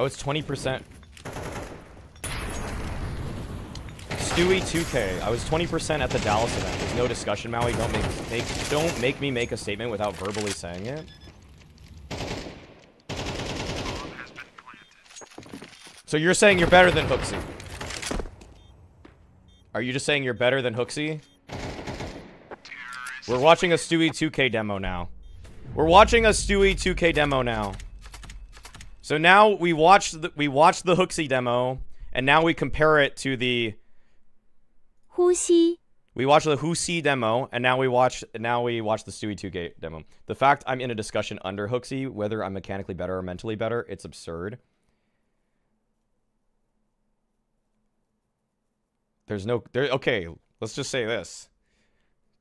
Oh, it's 20%. Stewie 2K. I was 20% at the Dallas event. There's no discussion, Maui. Don't make me make a statement without verbally saying it. So you're saying you're better than Hooxi? Are you just saying you're better than Hooxi? We're watching a Stewie 2K demo now. We're watching a Stewie 2K demo now. So now we watched the Hooxi demo, and now we compare it to the Hooxi. We watched the Hooxi demo, and now we watch the Stewie 2K demo. The fact I'm in a discussion under Hooxi, whether I'm mechanically better or mentally better, it's absurd. There's no there. Okay, let's just say this.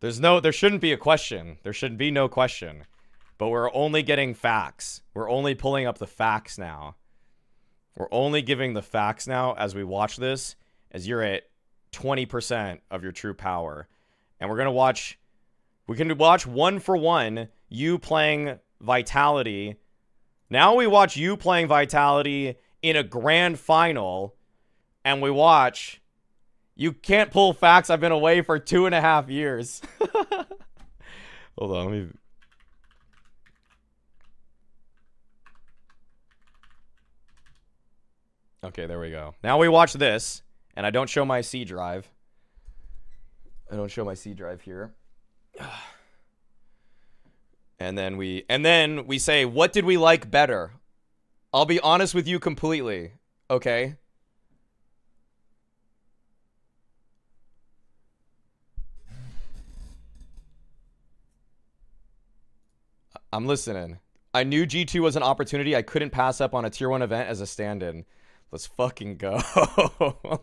There shouldn't be a question. There should be no question. But we're only getting facts. We're only pulling up the facts now. We're only giving the facts now as we watch this, as you're at 20% of your true power. And we're going to watch, we can watch one for one, you playing Vitality. Now we watch you playing Vitality in a grand final, and we watch... You can't pull facts. I've been away for 2.5 years. Hold on, let me... Okay, there we go. Now we watch this, and I don't show my C drive. I don't show my C drive here. And then we say, what did we like better? I'll be honest with you completely. Okay. I'm listening. I knew G2 was an opportunity I couldn't pass up on a tier 1 event as a stand-in. Let's fucking go.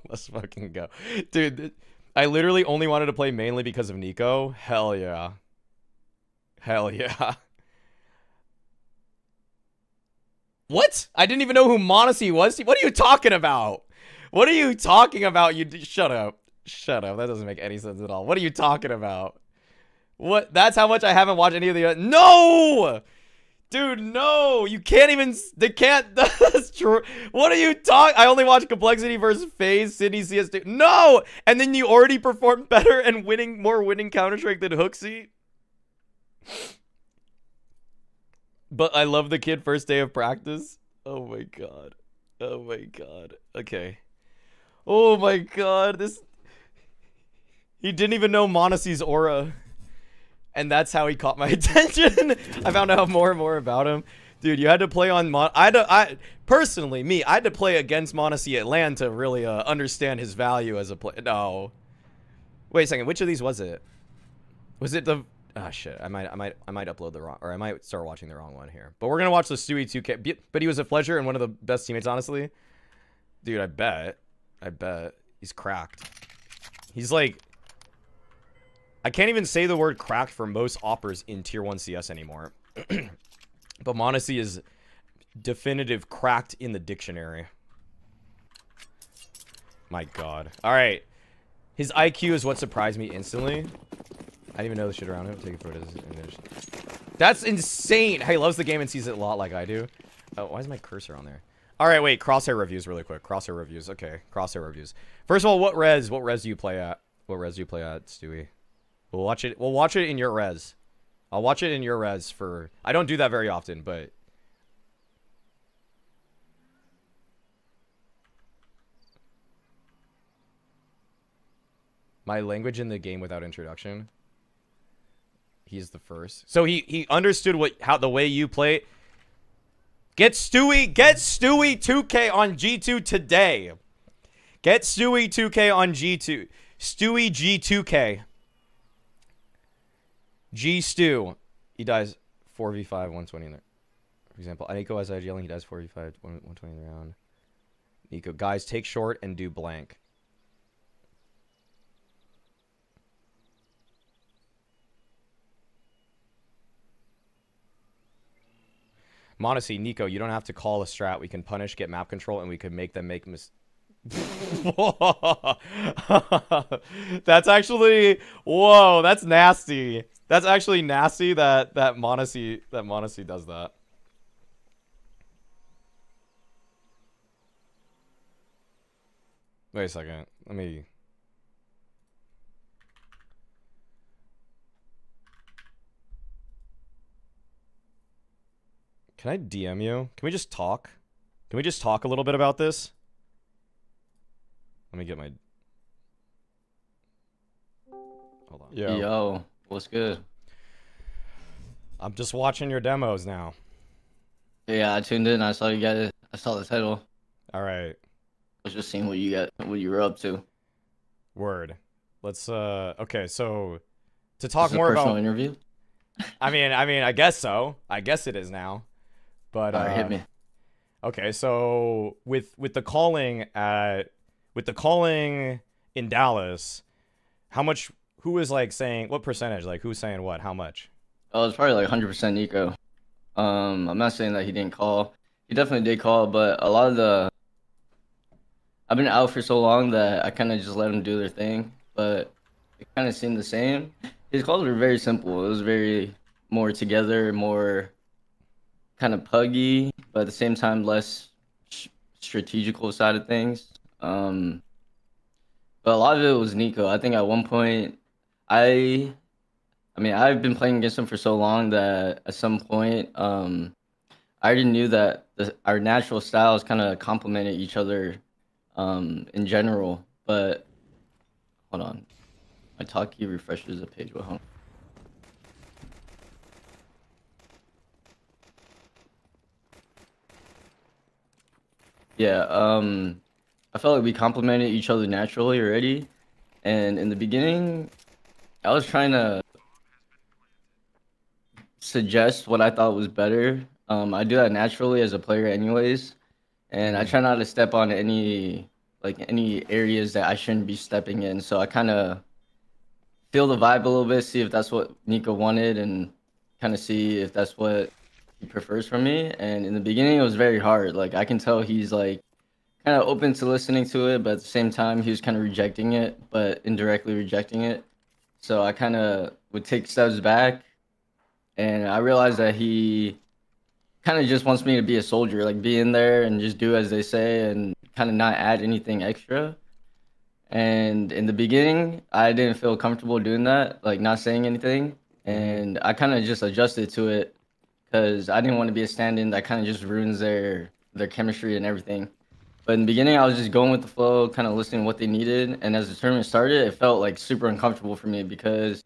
Let's fucking go. Dude, I literally only wanted to play mainly because of Niko. Hell yeah. Hell yeah. What? I didn't even know who m0NESY was. What are you talking about? What are you talking about? Shut up. Shut up. That doesn't make any sense at all. What are you talking about? What? That's how much I haven't watched any of the... No! Dude, no! You can't even... They can't... That's true. What are you talking... I only watched Complexity versus FaZe, Sydney, CS2. No! And then you already performed better and winning Counter-Strike than Hooxi. But I love the kid first day of practice. Oh my god. Oh my god. Okay. Oh my god. This... He didn't even know m0NESY's aura. And that's how he caught my attention. I found out more and more about him. Dude, you had to play on... I had to play against m0NESY Atlanta to really understand his value as a player. No. Wait a second. Which of these was it? Was it the... Ah, shit. I might upload the wrong... Or I might start watching the wrong one here. But we're going to watch the Stewie 2K. But he was a pleasure and one of the best teammates, honestly. Dude, I bet. I bet. He's cracked. He's like... I can't even say the word cracked for most oppers in tier 1 CS anymore. But m0NESY is definitive cracked in the dictionary. My god. Alright. His IQ is what surprised me instantly. I didn't even know the shit around him. Take it for what it is. That's insane. He loves the game and sees it a lot like I do. Oh, why is my cursor on there? Alright, wait. Crosshair reviews really quick. Crosshair reviews. Okay. Crosshair reviews. First of all, what res? What res do you play at? What res do you play at, Stewie? We'll watch it in your res. I'll watch it in your res for... I don't do that very often, but... My language in the game without introduction. He's the first. So he understood the way you play. Get Stewie 2K on G2 today. Get Stewie 2K on G2. Stewie G2K. G Stew, he dies 4v5, 120 in the round. For example, Niko has IGL and he dies 4v5, 120 in the round. Niko, guys, take short and do blank. m0NESY, Niko, you don't have to call a strat. We can punish, get map control, and we could make them make mistakes. That's actually... Whoa, that's nasty. That's actually nasty that m0NESY does that. Wait a second. Let me... Can I DM you? Can we just talk? Can we just talk a little bit about this? Let me get my... Hold on. Yo. Yo, what's good? I'm just watching your demos now. Yeah, I tuned in. I saw you guys. I saw the title. All right. I was just seeing what you got, what you were up to. Word. Let's. Okay, so to talk more about personal interview. I mean, I guess so. I guess it is now. But all right, hit me. Okay, so with the calling at in Dallas, how much? Who was like saying what percentage? Like who's saying what? How much? Oh, it's probably like 100% Niko. I'm not saying that he didn't call. He definitely did call, but a lot of the... I've been out for so long that I kind of just let them do their thing, but it kind of seemed the same. His calls were very simple. It was very more together, more kind of puggy, but at the same time, less strategical side of things. But a lot of it was Niko. I think at one point, I mean, I've been playing against him for so long that at some point, I already knew that our natural styles kind of complemented each other in general. But hold on, my talk key refreshes the page. Well, yeah, I felt like we complemented each other naturally already, and in the beginning, I was trying to suggest what I thought was better. I do that naturally as a player anyways, and I try not to step on any areas that I shouldn't be stepping in. So I kind of feel the vibe a little bit, see if that's what Niko wanted, and kind of see if that's what he prefers from me. And in the beginning, it was very hard. Like I can tell he's like kind of open to listening to it, but at the same time, he was kind of rejecting it, but indirectly rejecting it. So I kind of would take steps back, and I realized that he kind of just wants me to be a soldier, like be in there and just do as they say and kind of not add anything extra. And in the beginning, I didn't feel comfortable doing that, like not saying anything. And I kind of just adjusted to it because I didn't want to be a stand-in that kind of just ruins their chemistry and everything. But in the beginning, I was just going with the flow, kind of listening to what they needed. And as the tournament started, it felt like super uncomfortable for me because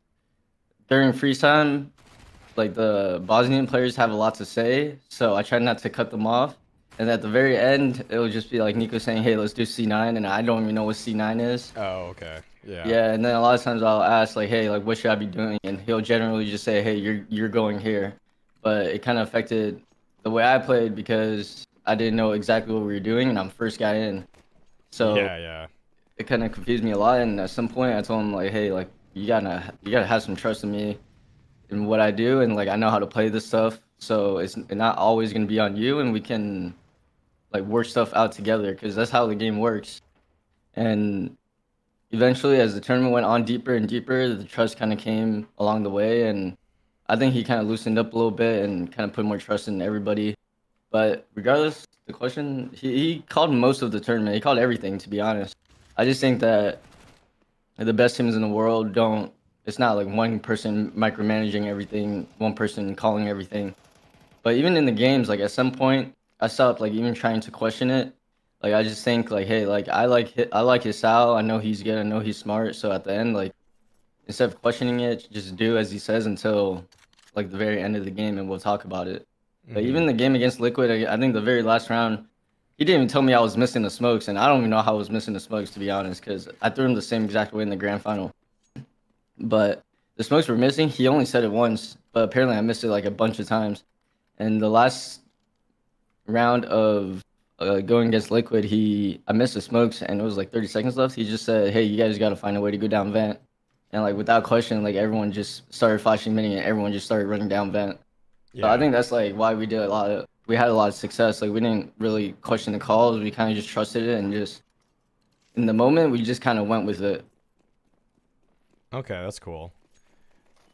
during freeze time, like the Bosnian players have a lot to say, so I tried not to cut them off. And at the very end, it would just be like Niko saying, "Hey, let's do C9," and I don't even know what C9 is. Oh, okay, yeah. Yeah, and then a lot of times I'll ask like, "Hey, like what should I be doing?" And he'll generally just say, "Hey, you're going here," but it kind of affected the way I played because I didn't know exactly what we were doing, and I'm first guy in. So yeah, it kind of confused me a lot. And at some point, I told him like, "Hey, like you gotta have some trust in me." And what I do, and like I know how to play this stuff, so it's not always gonna be on you, and we can like work stuff out together because that's how the game works. And eventually, as the tournament went on deeper and deeper, the trust kind of came along the way, and I think he kind of loosened up a little bit and kind of put more trust in everybody. But regardless, the question, he called most of the tournament. He called everything, to be honest. I just think that the best teams in the world don't... It's not like one person micromanaging everything, one person calling everything. But even in the games, like at some point, I stopped like even trying to question it. Like I just think like, hey, like I like his style. I know he's good. I know he's smart. So at the end, like instead of questioning it, just do as he says until like the very end of the game, and we'll talk about it. Mm-hmm. But even the game against Liquid, I think the very last round, he didn't even tell me I was missing the smokes, and I don't even know how I was missing the smokes, to be honest, because I threw him the same exact way in the grand final. But the smokes were missing. He only said it once, but apparently I missed it like a bunch of times. And the last round of going against Liquid, I missed the smokes, and it was like 30 seconds left. He just said, "Hey, you guys got to find a way to go down vent." And like without question, like everyone just started flashing mini, and everyone just started running down vent. Yeah. So I think that's like why we had a lot of success. Like we didn't really question the calls. We kind of just trusted it, and just in the moment we just kind of went with it. Okay, that's cool.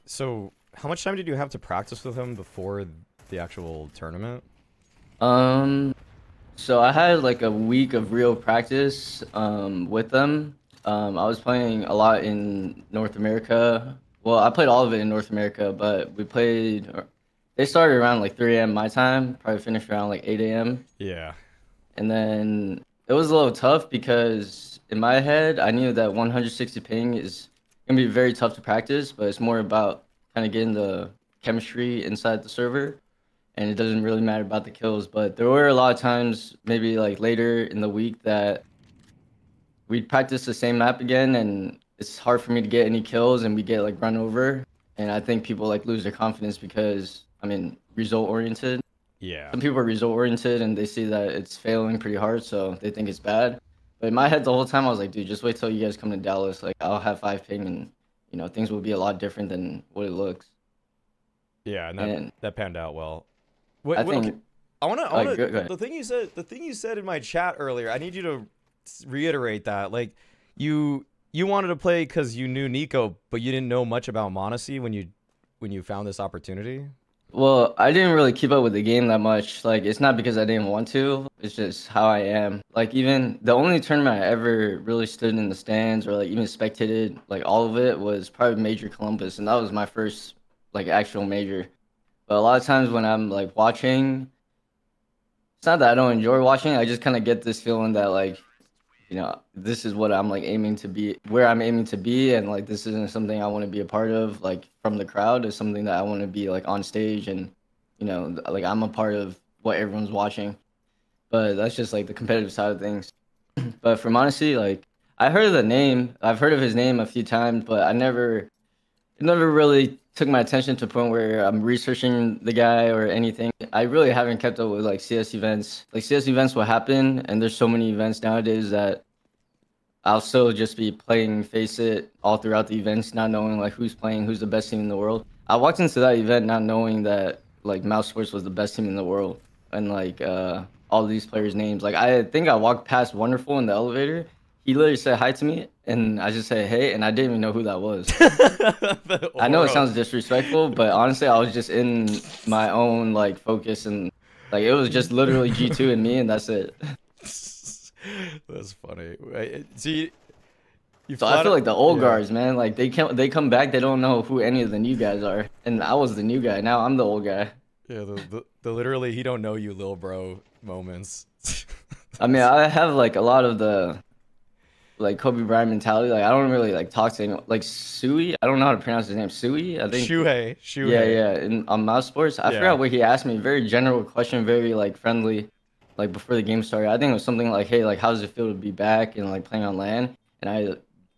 So, how much time did you have to practice with him before the actual tournament? So I had like a week of real practice with them. I was playing a lot in North America. Well, I played all of it in North America, but we played. They started around like 3 a.m. my time, probably finished around like 8 a.m. Yeah. And then it was a little tough because in my head, I knew that 160 ping is going to be very tough to practice, but it's more about kind of getting the chemistry inside the server. And it doesn't really matter about the kills, but there were a lot of times, maybe like later in the week, that we'd practice the same map again, and it's hard for me to get any kills, and we get like run over. And I think people like lose their confidence because, I mean, result oriented. Yeah. Some people are result oriented, and they see that it's failing pretty hard, so they think it's bad. But in my head, the whole time I was like, dude, just wait till you guys come to Dallas. Like, I'll have 5 ping, and you know, things will be a lot different than what it looks. Yeah, and that panned out well. Wait, I want to the thing you said in my chat earlier. I need you to reiterate that. Like, you wanted to play because you knew Niko, but you didn't know much about m0NESY when you found this opportunity. Well, I didn't really keep up with the game that much. Like, it's not because I didn't want to. It's just how I am. Like, even the only tournament I ever really stood in the stands or like even spectated, like all of it, was probably Major Columbus, and that was my first like actual major. But a lot of times when I'm like watching, it's not that I don't enjoy watching. I just kind of get this feeling that like, you know, this is what I'm like aiming to be, where I'm aiming to be. And like, this isn't something I want to be a part of, like from the crowd. It's something that I want to be like on stage and, you know, like I'm a part of what everyone's watching. But that's just like the competitive side of things. But for m0NESY, like I heard of the name. I've heard of his name a few times, but I never, it never really took my attention to the point where I'm researching the guy or anything. I really haven't kept up with like CS events. Like CS events will happen, and there's so many events nowadays that I'll still just be playing Faceit all throughout the events, not knowing like who's playing, who's the best team in the world. I walked into that event not knowing that like Mouse Sports was the best team in the world, and like all these players' names. Like I think I walked past Wonderful in the elevator. He literally said hi to me, and I just said, hey, and I didn't even know who that was. I know it sounds disrespectful, but honestly, I was just in my own, like, focus, and, like, it was just literally G2 and me, and that's it. That's funny. See, so I feel like the old guards, man, like, they come back, they don't know who any of the new guys are, and I was the new guy, now I'm the old guy. Yeah, the literally, he don't know you, lil bro moments. I mean, I have, like, a lot of the like Kobe Bryant mentality. Like I don't really like talk to anyone. Like Sui, I don't know how to pronounce his name. Sui, I think. Shuhei. Yeah. And on Mouse Sports, I forgot what he asked me. Very general question, very like friendly. Like before the game started, I think it was something like, "Hey, like how does it feel to be back and like playing on LAN?" And I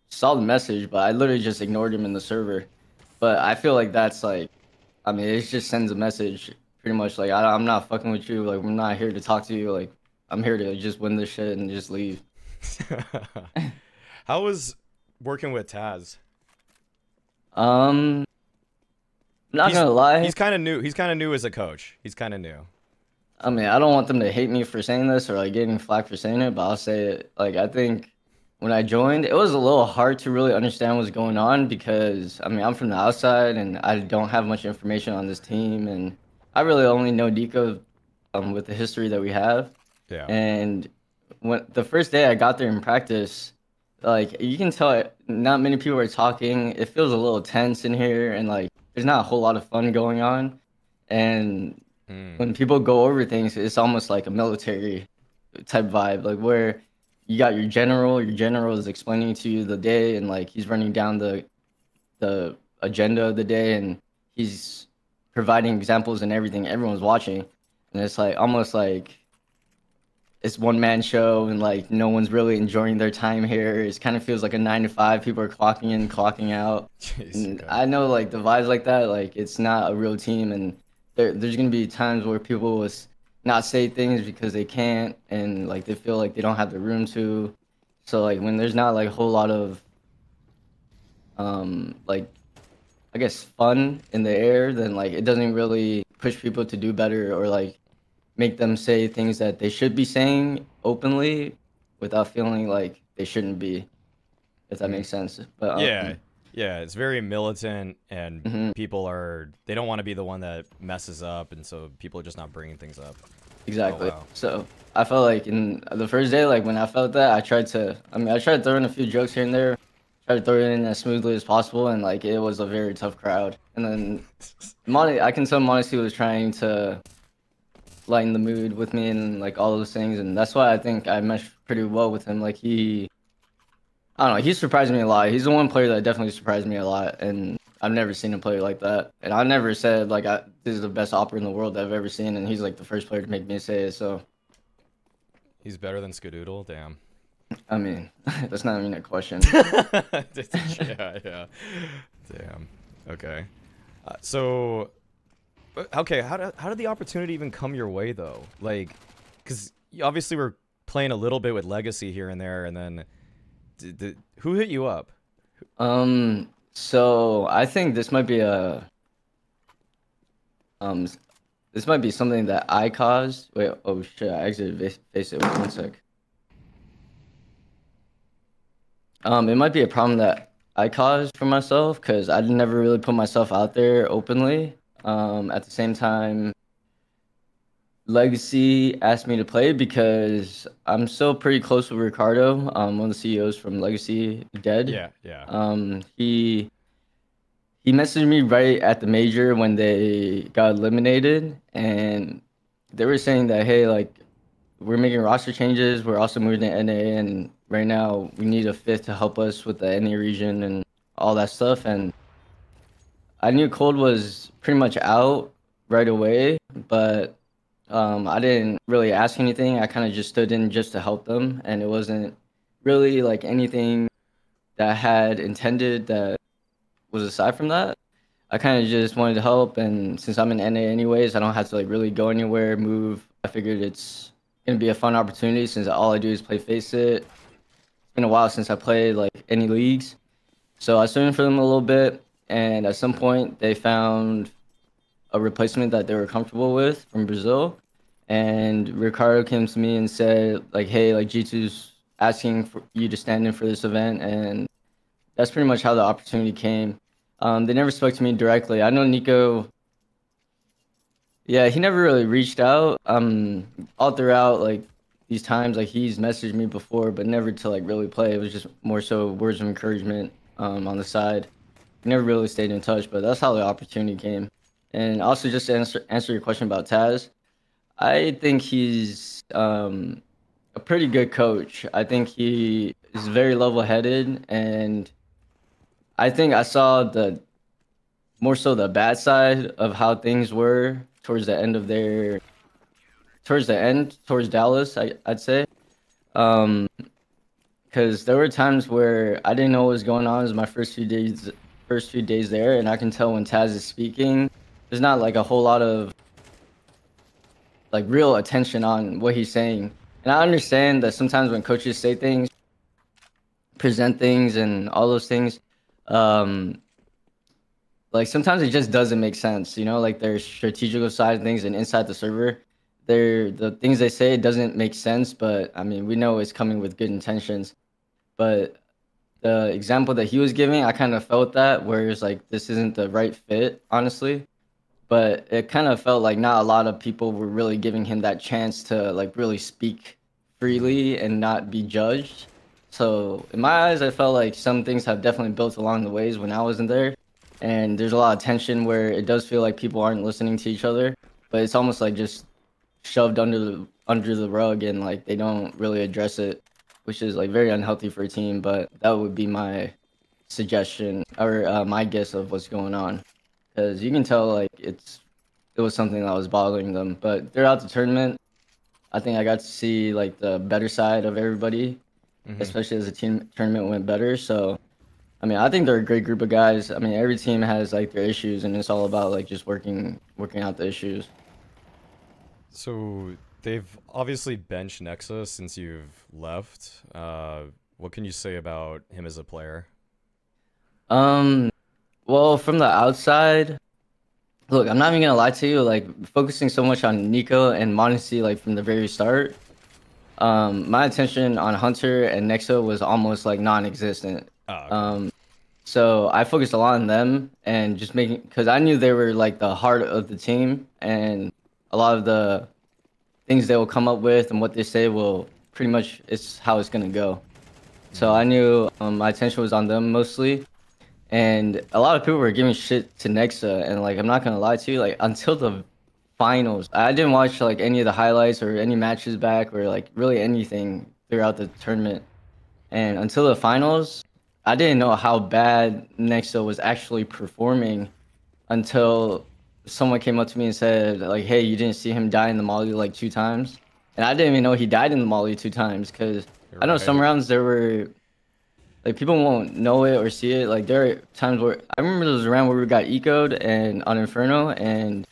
saw the message, but I literally just ignored him in the server. But I feel like that's like, I mean, it just sends a message pretty much. Like I'm not fucking with you. Like I'm not here to talk to you. Like I'm here to just win this shit and just leave. How was working with Taz? Not gonna lie, he's kind of new as a coach. I mean, I don't want them to hate me for saying this or like getting flack for saying it, but I'll say it. Like I think when I joined, it was a little hard to really understand what's going on, because I mean, I'm from the outside and I don't have much information on this team, and I really only know Niko with the history that we have. Yeah. And when the first day I got there in practice, like you can tell not many people are talking. It feels a little tense in here, and like there's not a whole lot of fun going on. And when people go over things, it's almost like a military type vibe, like where you got your general is explaining to you the day, and like he's running down the agenda of the day, and he's providing examples and everything. Everyone's watching, and it's like almost like it's one-man show, and like no one's really enjoying their time here. It kind of feels like a 9-to-5. People are clocking in, clocking out. Jeez, I know like the vibes like that, like it's not a real team, and there's gonna be times where people will not say things because they can't, and like they feel like they don't have the room to. So like when there's not like a whole lot of like I guess fun in the air, then like it doesn't really push people to do better or like make them say things that they should be saying openly without feeling like they shouldn't be, if that makes sense. But yeah, it's very militant, and people don't want to be the one that messes up, and so people are just not bringing things up. Exactly. Oh, wow. So I felt like in the first day, like when I felt that, I tried to throw in a few jokes here and there, tried to throw it in as smoothly as possible, and like it was a very tough crowd. And then I can tell Monesy was trying to lighten the mood with me and like all those things, and that's why I think I meshed pretty well with him. Like I don't know, he surprised me a lot. He's the one player that definitely surprised me a lot, and I've never seen a player like that. And I never said like this is the best opera in the world that I've ever seen, and he's like the first player to make me say it. So he's better than Skadoodle, damn. I mean, that's not even a question. yeah. Damn. Okay. Okay, how did the opportunity even come your way though? Like, because obviously we're playing a little bit with Legacy here and there, and then who hit you up? So I think this might be something that I caused. Wait, oh shit! I exited Faceit. Wait, one sec. It might be a problem that I caused for myself because I never really put myself out there openly. At the same time, Legacy asked me to play because I'm still pretty close with Ricardo, one of the CEOs from Legacy, Dead. Yeah. He messaged me right at the major when they got eliminated, and they were saying that, hey, like, we're making roster changes. We're also moving to NA, and right now we need a fifth to help us with the NA region and all that stuff. And I knew Cold was pretty much out right away, but I didn't really ask anything. I kind of just stood in just to help them, and it wasn't really like anything that I had intended that was aside from that. I kind of just wanted to help, and since I'm in NA anyways, I don't have to like really go anywhere, move. I figured it's going to be a fun opportunity since all I do is play Faceit. It's been a while since I played like any leagues. So I stood in for them a little bit. And at some point, they found a replacement that they were comfortable with from Brazil. And Ricardo came to me and said, like, hey, like G2's asking for you to stand in for this event. And that's pretty much how the opportunity came. They never spoke to me directly. I know Niko, yeah, he never really reached out. All throughout, like, these times, like, he's messaged me before, but never to, like, really play. It was just more so words of encouragement on the side. Never really stayed in touch, but that's how the opportunity came. And also, just to answer your question about Taz, I think he's a pretty good coach. I think he is very level-headed, and I think I saw more so the bad side of how things were towards Dallas, I'd say. Because there were times where I didn't know what was going on. It was my first few days there, and I can tell when Taz is speaking, there's not like a whole lot of like real attention on what he's saying. And I understand that sometimes when coaches say things, present things and all those things, like sometimes it just doesn't make sense, you know, like there's strategical side of things, and inside the server, the things they say, it doesn't make sense, but I mean, we know it's coming with good intentions. But the example that he was giving, I kind of felt that, where it's like, this isn't the right fit, honestly. But it kind of felt like not a lot of people were really giving him that chance to like really speak freely and not be judged. So in my eyes, I felt like some things have definitely built along the ways when I wasn't there. And there's a lot of tension where it does feel like people aren't listening to each other, but it's almost like just shoved under the rug, and like they don't really address it, which is like very unhealthy for a team. But that would be my suggestion or my guess of what's going on, because you can tell like it was something that was bothering them. But throughout the tournament, I think I got to see like the better side of everybody, especially as the team tournament went better. So, I mean, I think they're a great group of guys. I mean, every team has like their issues, and it's all about like just working out the issues. So they've obviously benched Nexa since you've left. What can you say about him as a player? Well, from the outside, look, I'm not even gonna lie to you. Like focusing so much on Niko and m0NESY, like from the very start, my attention on huNter and Nexa was almost like non-existent. Oh, okay. So I focused a lot on them and just because I knew they were like the heart of the team, and a lot of the things they will come up with and what they say will pretty much, it's how it's going to go. So I knew my attention was on them mostly. And a lot of people were giving shit to Nexa. And like, I'm not going to lie to you, like until the finals, I didn't watch like any of the highlights or any matches back or like really anything throughout the tournament. And until the finals, I didn't know how bad Nexa was actually performing until someone came up to me and said, like, hey, you didn't see him die in the molly like 2 times? And I didn't even know he died in the molly 2 times because I know some rounds there were, like, people won't know it or see it. Like, there are times where, I remember there was a round where we got eco'd and on Inferno, and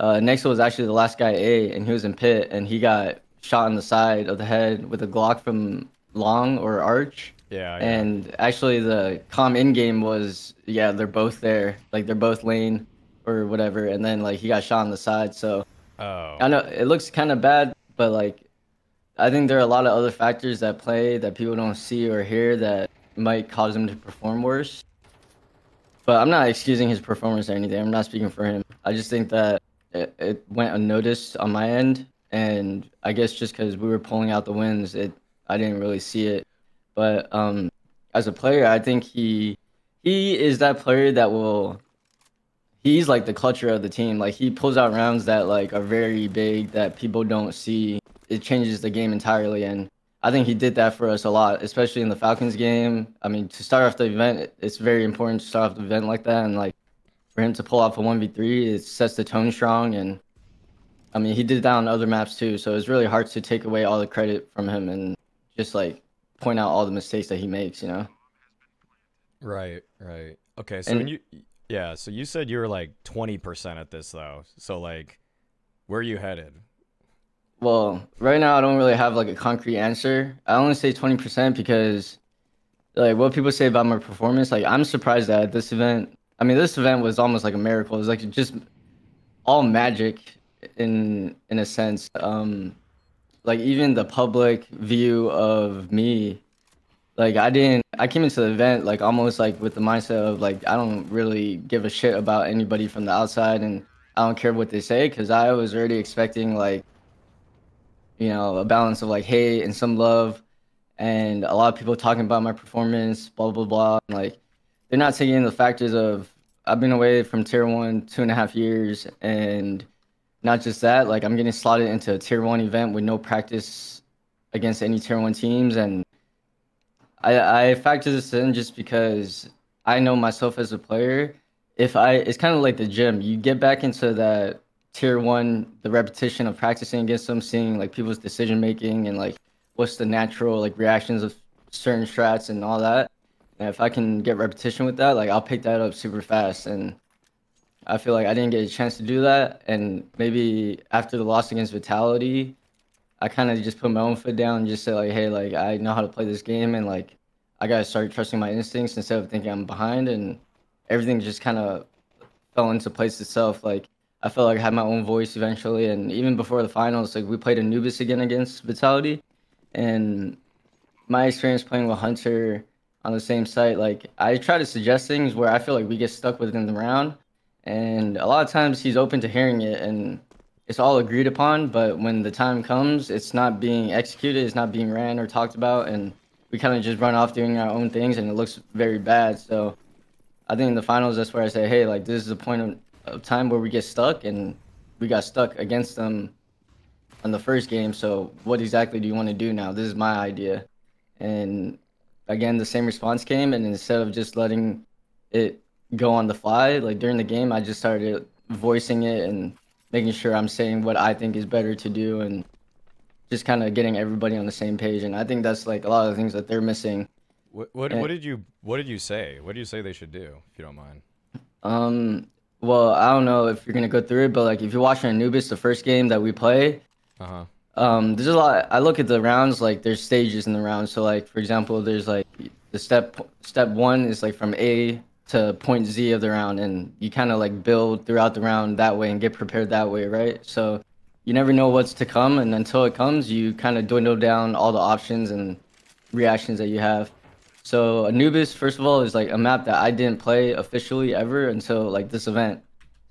Nexa was actually the last guy A, and he was in pit, and he got shot in the side of the head with a Glock from Long or Arch. Yeah, yeah. And actually the comm in game was, yeah, they're both there, like they're both lane or whatever, and then like he got shot on the side. So I know it looks kind of bad, but like I think there are a lot of other factors that play that people don't see or hear that might cause him to perform worse. But I'm not excusing his performance or anything. I'm not speaking for him. I just think that it went unnoticed on my end, and I guess just because we were pulling out the wins, I didn't really see it. But as a player, I think he is that player that will, he's like the clutcher of the team. Like he pulls out rounds that like are very big that people don't see. It changes the game entirely. And I think he did that for us a lot, especially in the Falcons game. I mean, to start off the event, it's very important to start off the event like that. And like for him to pull off a 1v3, it sets the tone strong. And I mean, he did that on other maps too. So it's really hard to take away all the credit from him and just like point out all the mistakes that he makes, you know? Right, right. Okay, so when you, yeah, so you said you were like 20% at this though. So like, where are you headed? Well, right now I don't really have like a concrete answer. I only say 20% because like what people say about my performance, like I'm surprised that at this event, I mean, this event was almost like a miracle. It was like just all magic in a sense. Like even the public view of me, like I came into the event like almost like with the mindset of like, I don't really give a shit about anybody from the outside and I don't care what they say. Cause I was already expecting like, you know, a balance of like hate and some love and a lot of people talking about my performance, blah, blah, blah. And like, they're not taking in the factors of I've been away from tier 1 2.5 years. And not just that, like I'm getting slotted into a tier 1 event with no practice against any tier 1 teams. And I factor this in just because I know myself as a player. It's kind of like the gym. You get back into that tier 1, the repetition of practicing against them, seeing like people's decision making and like what's the natural like reactions of certain strats and all that. And if I can get repetition with that, like I'll pick that up super fast. And I feel like I didn't get a chance to do that, and maybe after the loss against Vitality, I kind of just put my own foot down and just said like, hey, like I know how to play this game, and like I gotta start trusting my instincts instead of thinking I'm behind, and everything just kind of fell into place itself. Like I felt like I had my own voice eventually, and even before the finals, like we played Anubis again against Vitality, and my experience playing with huNter on the same site, like I try to suggest things where I feel like we get stuck within the round. And a lot of times he's open to hearing it and it's all agreed upon, but when the time comes, it's not being executed, it's not being ran or talked about, and we kind of just run off doing our own things and it looks very bad. So I think in the finals, that's where I say, hey, like this is a point of time where we get stuck, and we got stuck against them on the first game. So what exactly do you want to do now? This is my idea. And again, the same response came, and instead of just letting it go on the fly, like during the game, I just started voicing it and making sure I'm saying what I think is better to do and just kind of getting everybody on the same page. And I think that's like a lot of the things that they're missing. What did you say? What do you say they should do, if you don't mind? Well, I don't know if you're gonna go through it, but like if you're watching Anubis, the first game that we play, there's a lot. I look at the rounds, like there's stages in the round. So like for example, there's like the step one is like from A to point Z of the round, and you kind of like build throughout the round that way and get prepared that way, right? So you never know what's to come, and until it comes, you kind of dwindle down all the options and reactions that you have. So Anubis, first of all, is like a map that I didn't play officially ever until like this event.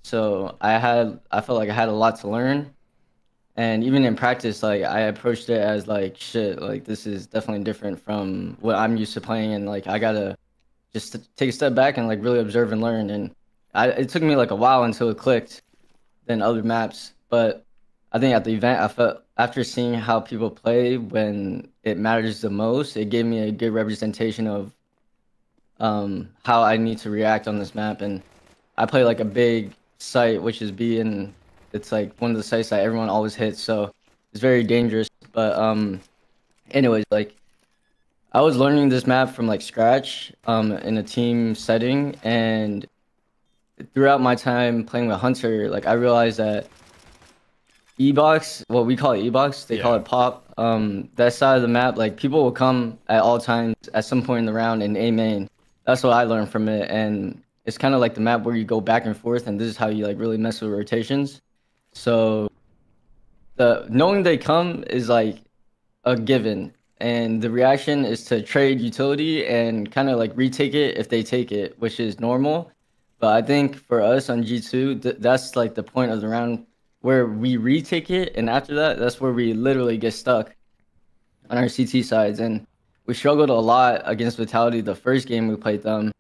So I felt like I had a lot to learn, And even in practice, like, I approached it as like, shit, like, this is definitely different from what I'm used to playing. And like, I gotta just take a step back and like really observe and learn. And it took me like a while until it clicked, then other maps. But I think at the event, I felt, after seeing how people play when it matters the most, it gave me a good representation of how I need to react on this map. And I play like a big site, which is B, and it's like one of the sites that everyone always hits, so it's very dangerous. But anyways, like, I was learning this map from like scratch in a team setting, and throughout my time playing with huNter, like, I realized that E-Box, what we call it E-Box, they call it Pop, that side of the map, like, people will come at all times at some point in the round and A main. That's what I learned from it, and it's kind of like the map where you go back and forth, and this is how you like really mess with rotations. So the knowing they come is like a given, and the reaction is to trade utility and kind of like retake it if they take it, which is normal. But I think for us on G2, that's like the point of the round where we retake it, and after that, that's where we literally get stuck on our CT sides. And we struggled a lot against Vitality the first game we played them,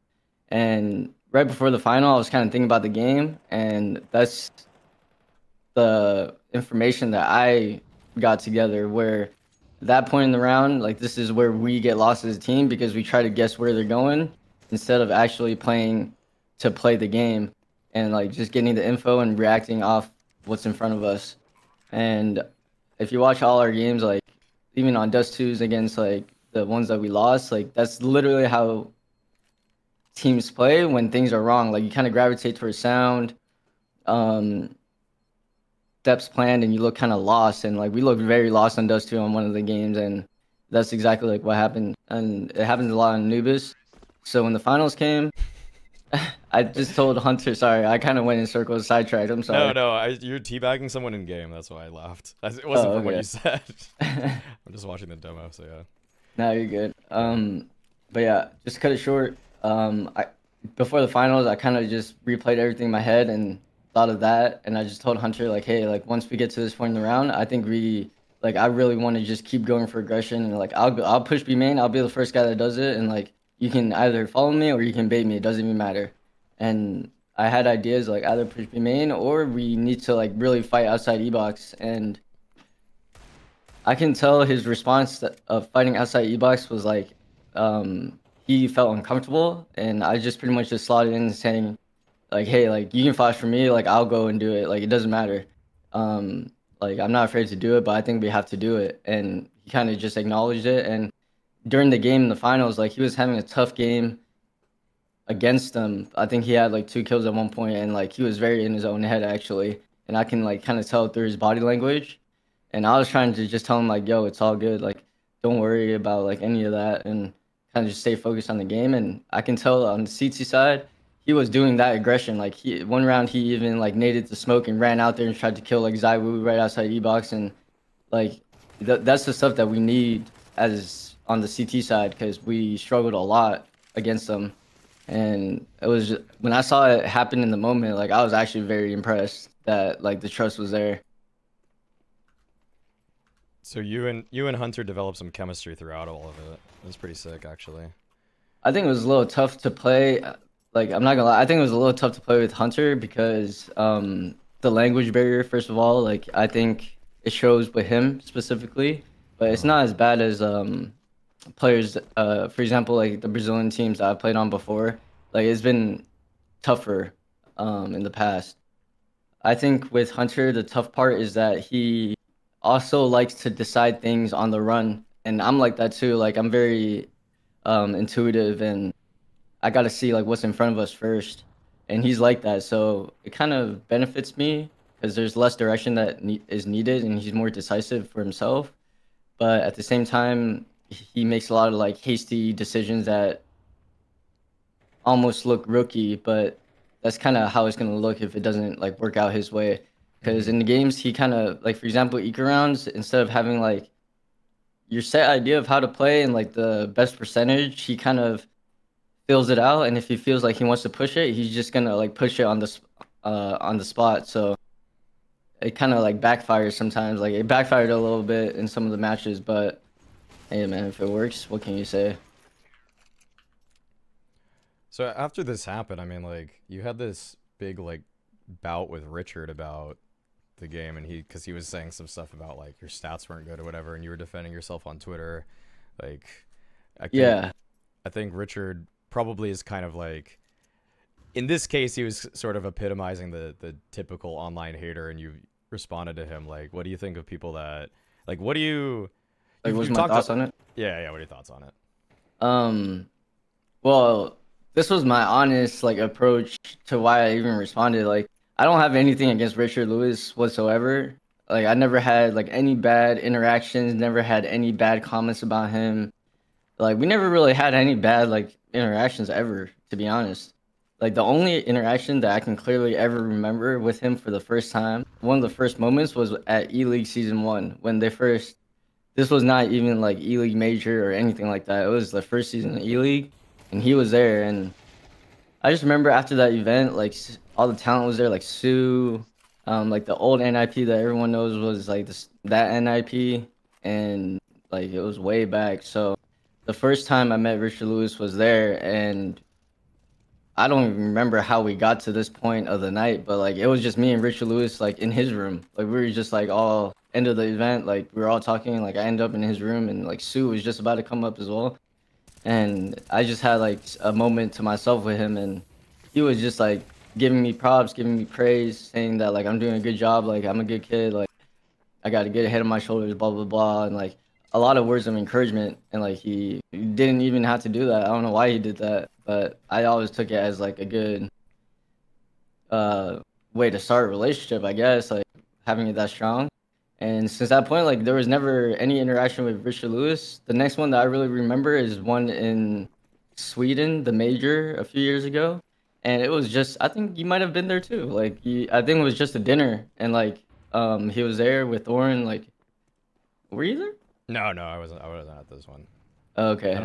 and right before the final, I was kind of thinking about the game, and that's the information that I got together, where that point in the round, like, this is where we get lost as a team because we try to guess where they're going instead of actually playing to play the game and like just getting the info and reacting off what's in front of us. And if you watch all our games, like even on Dust 2s against like the ones that we lost, like that's literally how teams play when things are wrong. Like you kind of gravitate towards sound, steps planned, and you look kind of lost. And like we looked very lost on Dust 2 on one of the games, and that's exactly like what happened. And it happens a lot on Anubis. So when the finals came, I just told huNter, sorry, I kind of went in circles, sidetracked, I'm sorry. No, you're teabagging someone in game, that's why I laughed. It wasn't from what you said. I'm just watching the demo, so yeah. No, you're good. But yeah, just cut it short. Before the finals, I kind of just replayed everything in my head and thought of that, and I just told huNter, like, hey, like, once we get to this point in the round, I think we, like, I really want to just keep going for aggression, and like, I'll push B main, I'll be the first guy that does it, and like, you can either follow me or you can bait me. It doesn't even matter. And I had ideas like either push B main or we need to like really fight outside E-Box. And I can tell his response of fighting outside E-Box was like, he felt uncomfortable. And I just pretty much just slotted in saying like, hey, like you can flash for me. Like I'll go and do it. Like it doesn't matter. Like I'm not afraid to do it, but I think we have to do it. And he kind of just acknowledged it. And during the game in the finals, like he was having a tough game against them. I think he had like 2 kills at one point, and like he was very in his own head actually, and I can like kind of tell through his body language. And I was trying to just tell him like, yo, it's all good, like don't worry about like any of that, and kind of just stay focused on the game. And I can tell on the CT side he was doing that aggression. Like he, one round he even like naded the smoke and ran out there and tried to kill like Zaiwu right outside E-Box. And like that's the stuff that we need as on the CT side, because we struggled a lot against them. And it was just, when I saw it happen in the moment, like I was actually very impressed that like the trust was there. So you and huNter developed some chemistry throughout all of it. It was pretty sick actually. I think it was a little tough to play, like I'm not gonna lie, I think it was a little tough to play with huNter because the language barrier, first of all, like I think it shows with him specifically, but it's not as bad as players, for example, like the Brazilian teams that I've played on before. Like it's been tougher in the past. I think with huNter, the tough part is that he also likes to decide things on the run, and I'm like that too. Like I'm very intuitive, and I gotta see like what's in front of us first, and he's like that, so it kind of benefits me because there's less direction that is needed, and he's more decisive for himself. But at the same time, he makes a lot of like hasty decisions that almost look rookie, but that's kind of how it's going to look if it doesn't like work out his way. Because in the games, he kind of like, for example, eco rounds, instead of having like your set idea of how to play and like the best percentage, he kind of fills it out. And if he feels like he wants to push it, he's just going to like push it on the spot. So it kind of like backfires sometimes. Like it backfired a little bit in some of the matches, but hey man, if it works, what can you say? So after this happened, I mean, like you had this big like bout with Richard about the game, and because he was saying some stuff about like your stats weren't good or whatever, and you were defending yourself on Twitter. Like, I think Richard probably is kind of like, in this case, he was sort of epitomizing the typical online hater, and you responded to him like, "What do you think of people that like? What do you like? What's my thoughts on it?" Yeah. What are your thoughts on it? Well, this was my honest like approach to why I even responded. Like, I don't have anything against Richard Lewis whatsoever. Like, I never had like any bad interactions, never had any bad comments about him. Like, we never really had any bad like interactions ever, to be honest. Like, the only interaction that I can clearly ever remember with him for the first time, one of the first moments, was at E-League Season 1, when they first... This was not even, like, E-League Major or anything like that. It was the first season of E-League, and he was there. And I just remember after that event, like, all the talent was there. Like, Sue, like, the old NIP that everyone knows was, like, that NIP. And, like, it was way back. So the first time I met Richard Lewis was there, and... I don't even remember how we got to this point of the night, but like it was just me and Richard Lewis like in his room. Like we were just like all end of the event, like we were all talking, like I ended up in his room, and like Sue was just about to come up as well. And I just had like a moment to myself with him, and he was just like giving me props, giving me praise, saying that like I'm doing a good job, like I'm a good kid, like I got a good head on my shoulders, blah, blah, blah. And like a lot of words of encouragement, and like he didn't even have to do that. I don't know why he did that. But I always took it as, like, a good way to start a relationship, I guess, like, having it that strong. And since that point, like, there was never any interaction with Richard Lewis. The next one that I really remember is one in Sweden, the major, a few years ago. And it was just, I think you might have been there, too. Like, I think it was just a dinner. And, like, he was there with Oren, like, were you there? No, I wasn't at this one. Okay.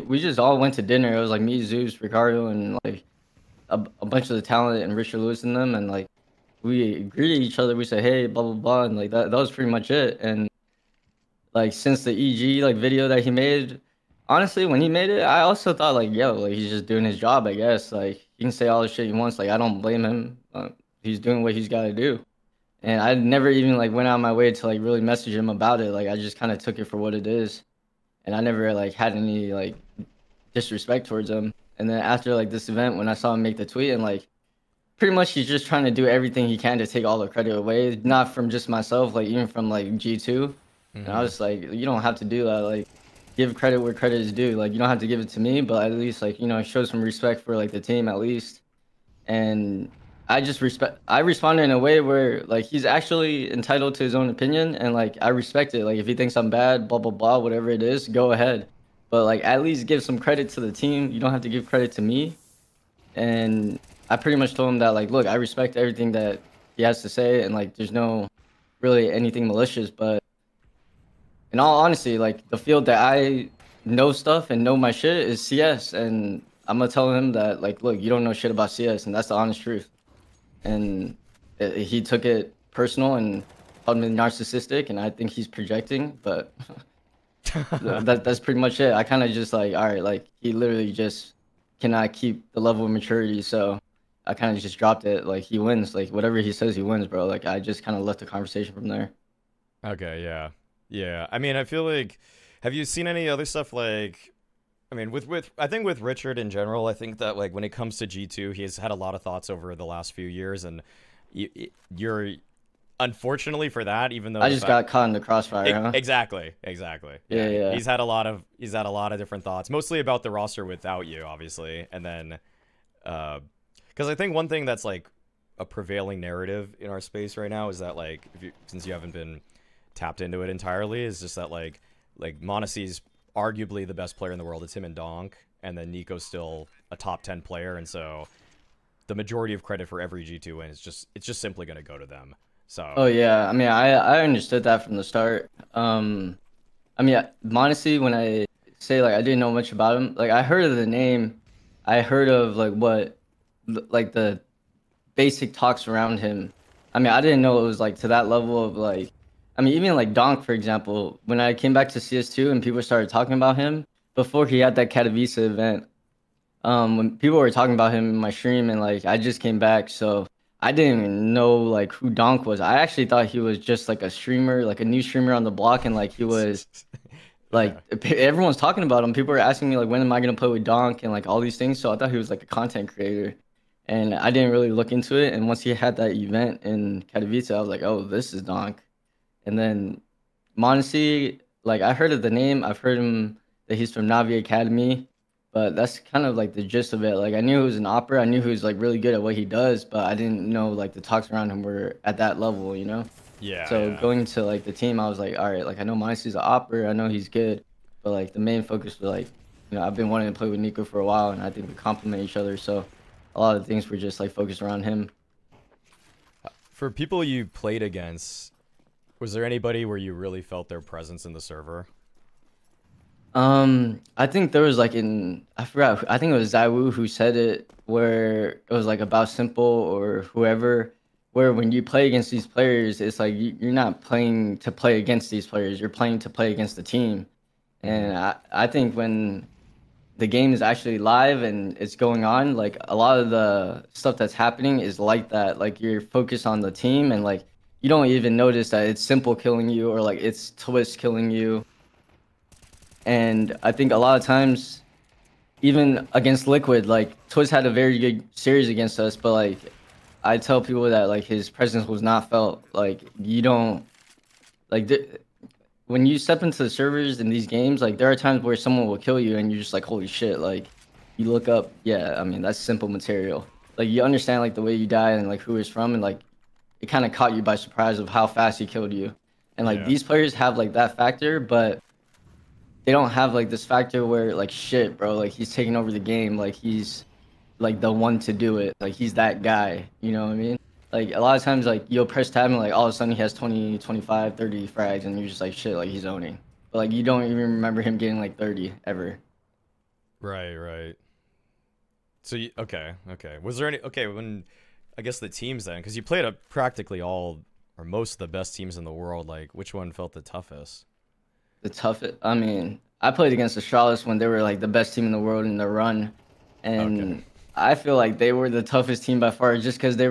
We just all went to dinner. It was like me, Zeus, Ricardo, and like a bunch of the talent and Richard Lewis and them, and like we greeted each other. We said, "Hey, blah blah blah," and like that was pretty much it. And like since the EG like video that he made, honestly, when he made it, I also thought like, yo, like he's just doing his job, I guess. Like he can say all the shit he wants. Like I don't blame him. He's doing what he's got to do. And I never even like went out of my way to like really message him about it. Like I just kind of took it for what it is. And I never like had any like disrespect towards him. And then after like this event, when I saw him make the tweet, and like pretty much he's just trying to do everything he can to take all the credit away, not from just myself, like even from like G2. Mm-hmm. And I was like, you don't have to do that. Like give credit where credit is due. Like you don't have to give it to me, but at least like, you know, show some respect for like the team at least. And I responded in a way where like he's actually entitled to his own opinion, and like I respect it. Like if he thinks I'm bad, blah blah blah, whatever it is, go ahead. But like at least give some credit to the team. You don't have to give credit to me. And I pretty much told him that like, look, I respect everything that he has to say, and like there's no really anything malicious. But in all honesty, like the field that I know stuff and know my shit is CS, and I'm gonna tell him that like, look, you don't know shit about CS, and that's the honest truth. And he took it personal and called me narcissistic, and I think he's projecting, but that's pretty much it. I kind of just like, all right, like he literally just cannot keep the level of maturity, so I kind of just dropped it. Like he wins, like whatever he says, he wins, bro. Like I just kind of left the conversation from there. Okay, yeah. I mean, I feel like, have you seen any other stuff like? I mean, I think with Richard in general, I think that like when it comes to G2, he has had a lot of thoughts over the last few years, and you're unfortunately for that, even though I just got caught in the crossfire. Huh? Exactly. Yeah. He's had a lot of different thoughts, mostly about the roster without you, obviously, and then because I think one thing that's like a prevailing narrative in our space right now is that like since you haven't been tapped into it entirely, is just that like m0NESY's arguably the best player in the world. It's him and Donk, and then Niko's still a top 10 player, and so the majority of credit for every G2 win is just simply going to go to them. So I mean, I understood that from the start. I mean, m0NESY, when I say like I didn't know much about him, like I heard of the name, I heard of like what like the basic talks around him, I mean, I didn't know it was like to that level of like, I mean, even like Donk, for example, when I came back to CS2 and people started talking about him before he had that Katowice event, when people were talking about him in my stream and like, I just came back. So I didn't even know like who Donk was. I actually thought he was just like a streamer, like a new streamer on the block. And like, he was like, everyone's talking about him. People were asking me like, when am I going to play with Donk and like all these things. So I thought he was like a content creator. And I didn't really look into it. And once he had that event in Katowice, I was like, oh, this is Donk. And then m0NESY, like I heard of the name. I've heard him that he's from Navi Academy, but that's kind of like the gist of it. Like I knew he was an opera. I knew he was like really good at what he does, but I didn't know like the talks around him were at that level, you know? Yeah. So going to like the team, I was like, all right, like I know m0NESY's an opera. I know he's good, but like the main focus was like, you know, I've been wanting to play with Niko for a while and I think we complement each other. So a lot of things were just like focused around him. For people you played against, was there anybody where you really felt their presence in the server? I think there was like I forgot, I think it was Zaiwu who said it, where it was like about Simple or whoever, where when you play against these players, it's like you're not playing to play against these players, you're playing to play against the team. And I think when the game is actually live and it's going on, like a lot of the stuff that's happening is like that. Like you're focused on the team and like you don't even notice that it's Simple killing you or like it's Twist killing you. And I think a lot of times, even against Liquid, like Twist had a very good series against us, but like I tell people that like his presence was not felt. Like you don't like when you step into the servers in these games, like there are times where someone will kill you and you're just like, holy shit, like you look up, yeah, I mean, that's Simple material. Like you understand like the way you died and like who it's from, and like it kind of caught you by surprise of how fast he killed you. And like these players have like that factor, but they don't have like this factor where like, shit, bro, like he's taking over the game. Like he's like the one to do it. Like he's that guy, you know what I mean? Like a lot of times, like you'll press tab and like all of a sudden he has 20, 25, 30 frags and you're just like, shit, like he's owning. But like you don't even remember him getting like 30 ever. Right, right. So you, okay. Was there any, when I guess the teams then, because you played up practically all or most of the best teams in the world, like which one felt the toughest? The toughest? I mean, I played against the Astralis when they were like the best team in the world in the run. And I feel like they were the toughest team by far, just because they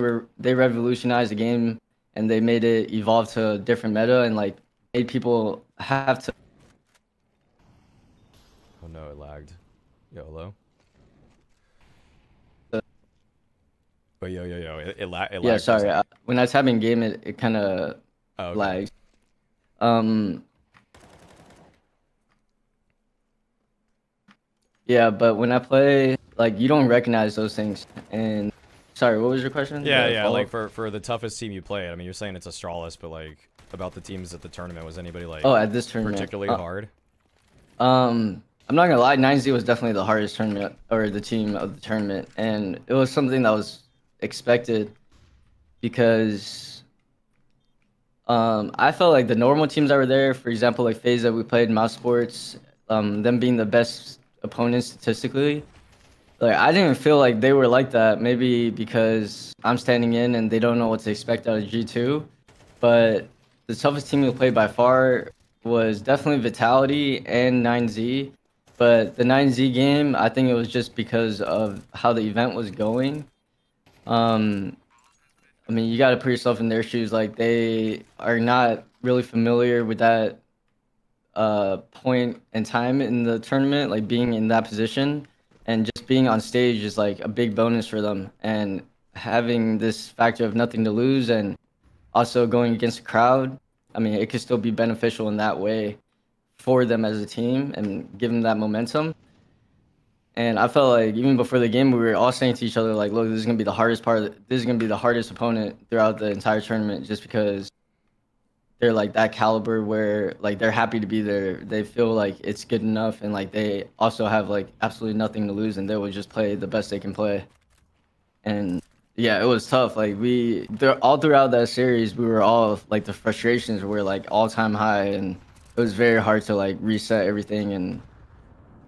revolutionized the game and they made it evolve to a different meta and like made people have to. Oh no, it lagged. Yo, hello. But yo, it lagged. Yeah, sorry. When I was having game, it kind of lagged. Yeah, but when I play, like, you don't recognize those things. And, sorry, what was your question? Yeah, like, for the toughest team you played, I mean, you're saying it's Astralis, but, like, about the teams at the tournament, was anybody, like, at this tournament, particularly hard? I'm not going to lie, 9Z was definitely the hardest tournament, or the team of the tournament, and it was something that was expected because I felt like the normal teams that were there, for example, like FaZe that we played, Mouse Sports, them being the best opponents statistically, like I didn't feel like they were like that. Maybe because I'm standing in and they don't know what to expect out of G2. But the toughest team we played by far was definitely Vitality and 9Z. But the 9Z game, I think it was just because of how the event was going. I mean, you got to put yourself in their shoes. Like they are not really familiar with that point in time in the tournament, like being in that position, and just being on stage is like a big bonus for them, and having this factor of nothing to lose and also going against a crowd, I mean, it could still be beneficial in that way for them as a team and give them that momentum. And I felt like even before the game, we were all saying to each other like, look, this is gonna be the hardest part of this is gonna be the hardest opponent throughout the entire tournament, just because they're like that caliber where like they're happy to be there. They feel like it's good enough, and like they also have like absolutely nothing to lose, and they will just play the best they can play. And yeah, it was tough. Like all throughout that series, we were all like the frustrations were like all-time high, and it was very hard to like reset everything. And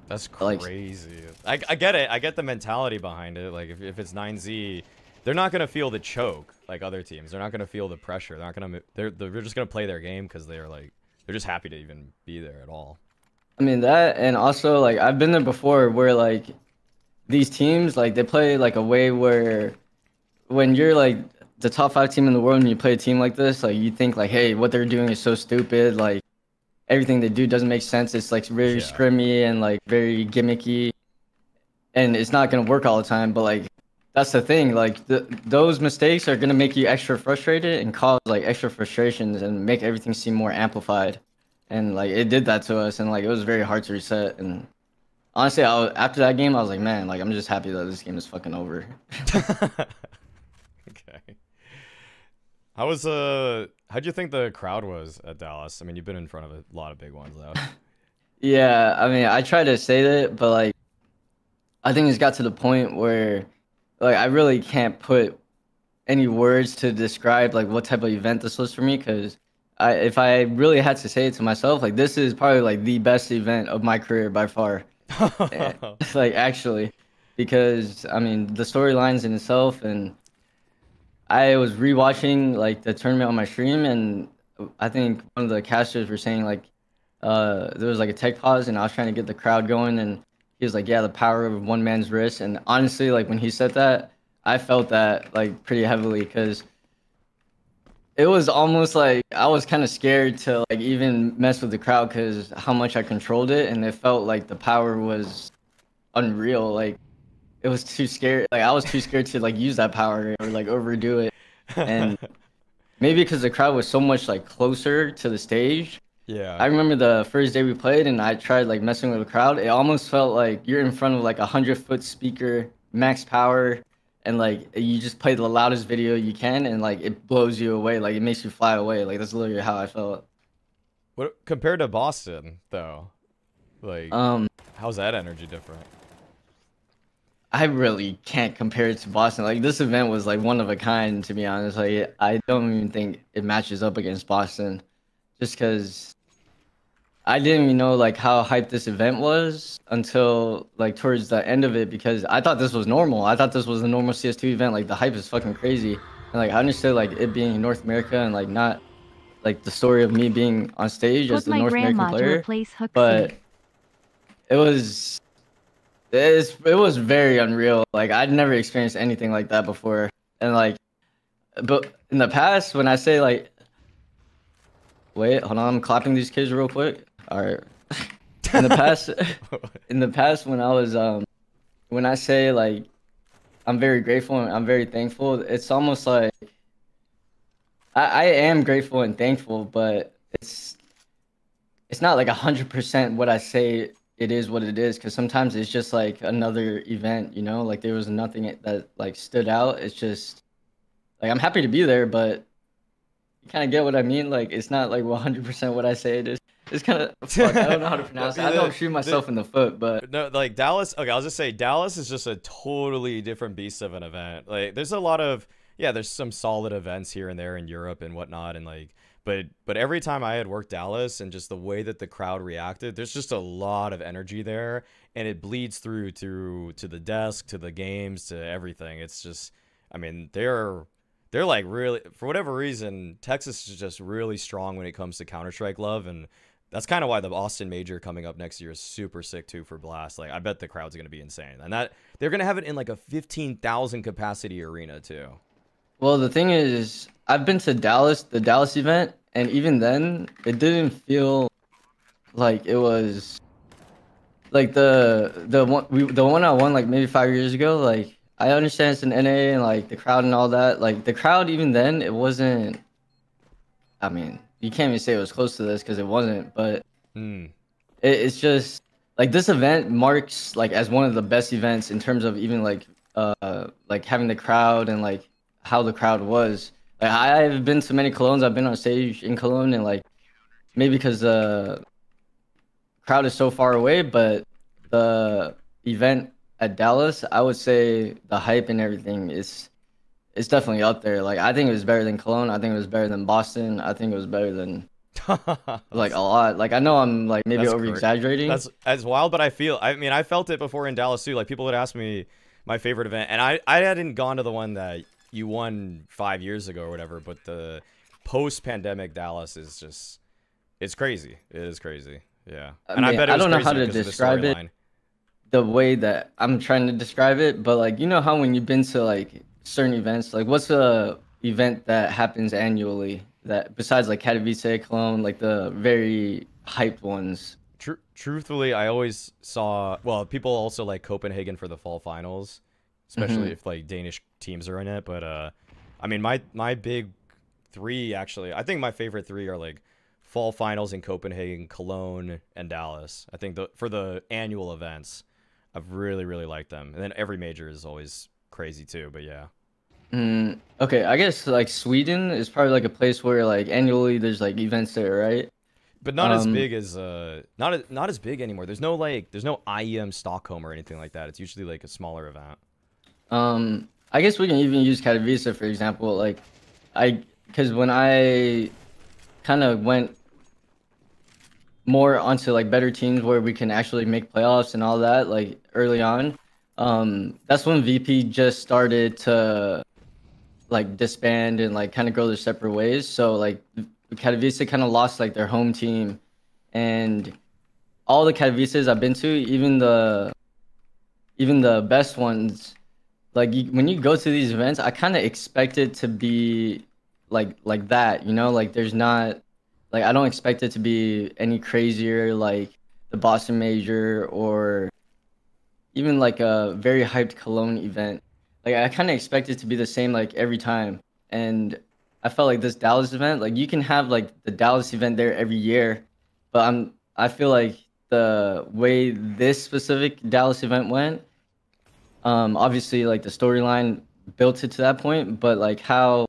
that's crazy. Like, I get it. I get the mentality behind it. Like if it's 9Z, They're not going to feel the choke like other teams. They're not going to feel the pressure. They're not going to. They're just going to play their game because they're like they're just happy to even be there at all. I mean that, and also like I've been there before where like these teams like they play like a way where when you're like the top 5 team in the world and you play a team like this, like you think like, hey, what they're doing is so stupid. Like everything they do doesn't make sense. It's like very scrimmy and like very gimmicky, and it's not gonna work all the time. But like that's the thing. Like those mistakes are gonna make you extra frustrated and cause like extra frustrations and make everything seem more amplified. And like it did that to us, and like it was very hard to reset. And honestly, after that game, I was like, man, like I'm just happy that this game is fucking over. Okay. How'd you think the crowd was at Dallas? I mean, you've been in front of a lot of big ones though. Yeah, I mean, I try to say that, but like I think it's got to the point where like I really can't put any words to describe like what type of event this was for me, because if I really had to say it to myself, like this is probably like the best event of my career by far. Like actually, because I mean the storylines in itself, and I was rewatching like the tournament on my stream, and I think one of the casters were saying like there was like a tech pause, and I was trying to get the crowd going, and he was like, yeah, the power of one man's wrist. And honestly, like when he said that, I felt that like pretty heavily, because it was almost like I was kind of scared to like even mess with the crowd because how much I controlled it, and it felt like the power was unreal. Like it was too scary. Like I was too scared to like use that power or like overdo it. And maybe because the crowd was so much like closer to the stage. Yeah. I remember the first day we played and I tried like messing with the crowd. It almost felt like you're in front of like a 100-foot speaker, max power. And like you just play the loudest video you can, and like it blows you away, like it makes you fly away. Like that's literally how I felt. What compared to Boston though, like how's that energy different? I really can't compare it to Boston. Like this event was like one of a kind, to be honest. Like I don't even think it matches up against Boston, just because I didn't even know like how hyped this event was until like towards the end of it, because I thought this was normal. I thought this was a normal CS2 event. Like the hype is fucking crazy. And like I understood like it being in North America and like not like the story of me being on stage as the North American player. But it was very unreal. Like I'd never experienced anything like that before. And like, but in the past when I say like, wait, hold on, I'm clapping these kids real quick. All right. In the past, when I was, when I say like, I'm very grateful and I'm very thankful, it's almost like I am grateful and thankful, but it's not like 100% what I say it is what it is. Cause sometimes it's just like another event, you know, like there was nothing that like stood out. It's just like, I'm happy to be there, but you kind of get what I mean. Like it's not like 100% what I say it is. It's kind of fuck, I don't know how to pronounce it. I don't shoot myself in the foot, but no, like Dallas. Okay, I'll just say Dallas is just a totally different beast of an event. Like there's a lot of there's some solid events here and there in Europe and whatnot, and like but every time I had worked Dallas and just the way that the crowd reacted, there's just a lot of energy there, and it bleeds through to the desk, to the games, to everything. It's just, I mean, they're like really, for whatever reason, Texas is just really strong when it comes to Counter-Strike love, and that's kind of why the Austin Major coming up next year is super sick too for Blast. Like I bet the crowd's gonna be insane, and that they're gonna have it in like a 15,000 capacity arena too. Well, the thing is, I've been to Dallas, the Dallas event, and even then, it didn't feel like it was like the one I won like maybe 5 years ago, like. I understand it's an NA and like the crowd and all that. Like the crowd, even then, it wasn't. I mean, you can't even say it was close to this because it wasn't. But it's just like this event marks like as one of the best events in terms of even like having the crowd and like how the crowd was. Like I've been to many Colognes. I've been on stage in Cologne, and like maybe because the crowd is so far away, but the event at Dallas, I would say the hype and everything is definitely up there. Like I think it was better than Cologne. I think it was better than Boston. I think it was better than like a lot. Like I know I'm like maybe over exaggerating. That's wild, but I felt it before in Dallas too. Like people would ask me my favorite event. And I hadn't gone to the one that you won 5 years ago or whatever, but the post-pandemic Dallas is just, it's crazy. It is crazy. Yeah. And I bet it was, I don't know how to describe it the way that I'm trying to describe it, but like, you know how when you've been to like certain events, like what's a event that happens annually that besides like Katowice, Cologne, like the very hyped ones? Truthfully, I always saw, well, people also like Copenhagen for the fall finals, especially if like Danish teams are in it. But I mean, my big three, actually, I think my favorite three are like fall finals in Copenhagen, Cologne, and Dallas. I think for the annual events, I've really liked them. And then every major is always crazy too, but yeah. Okay, I guess like Sweden is probably like a place where like annually there's like events there, right? But not as big as not as big anymore. There's no like IEM Stockholm or anything like that. It's usually like a smaller event. I guess we can even use Katowice for example. Like because when I kind of went more onto like better teams where we can actually make playoffs and all that, like early on, that's when VP just started to like disband and like kind of go their separate ways. So like Katowice kind of lost like their home team, and all the Katowices I've been to, even the best ones, like when you go to these events, I kind of expect it to be like that, you know, like there's not like, I don't expect it to be any crazier, like the Boston major or even like a very hyped Cologne event. Like I kind of expect it to be the same like every time, and I felt like this Dallas event, like you can have like the Dallas event there every year, but I feel like the way this specific Dallas event went, obviously like the storyline built it to that point, but like how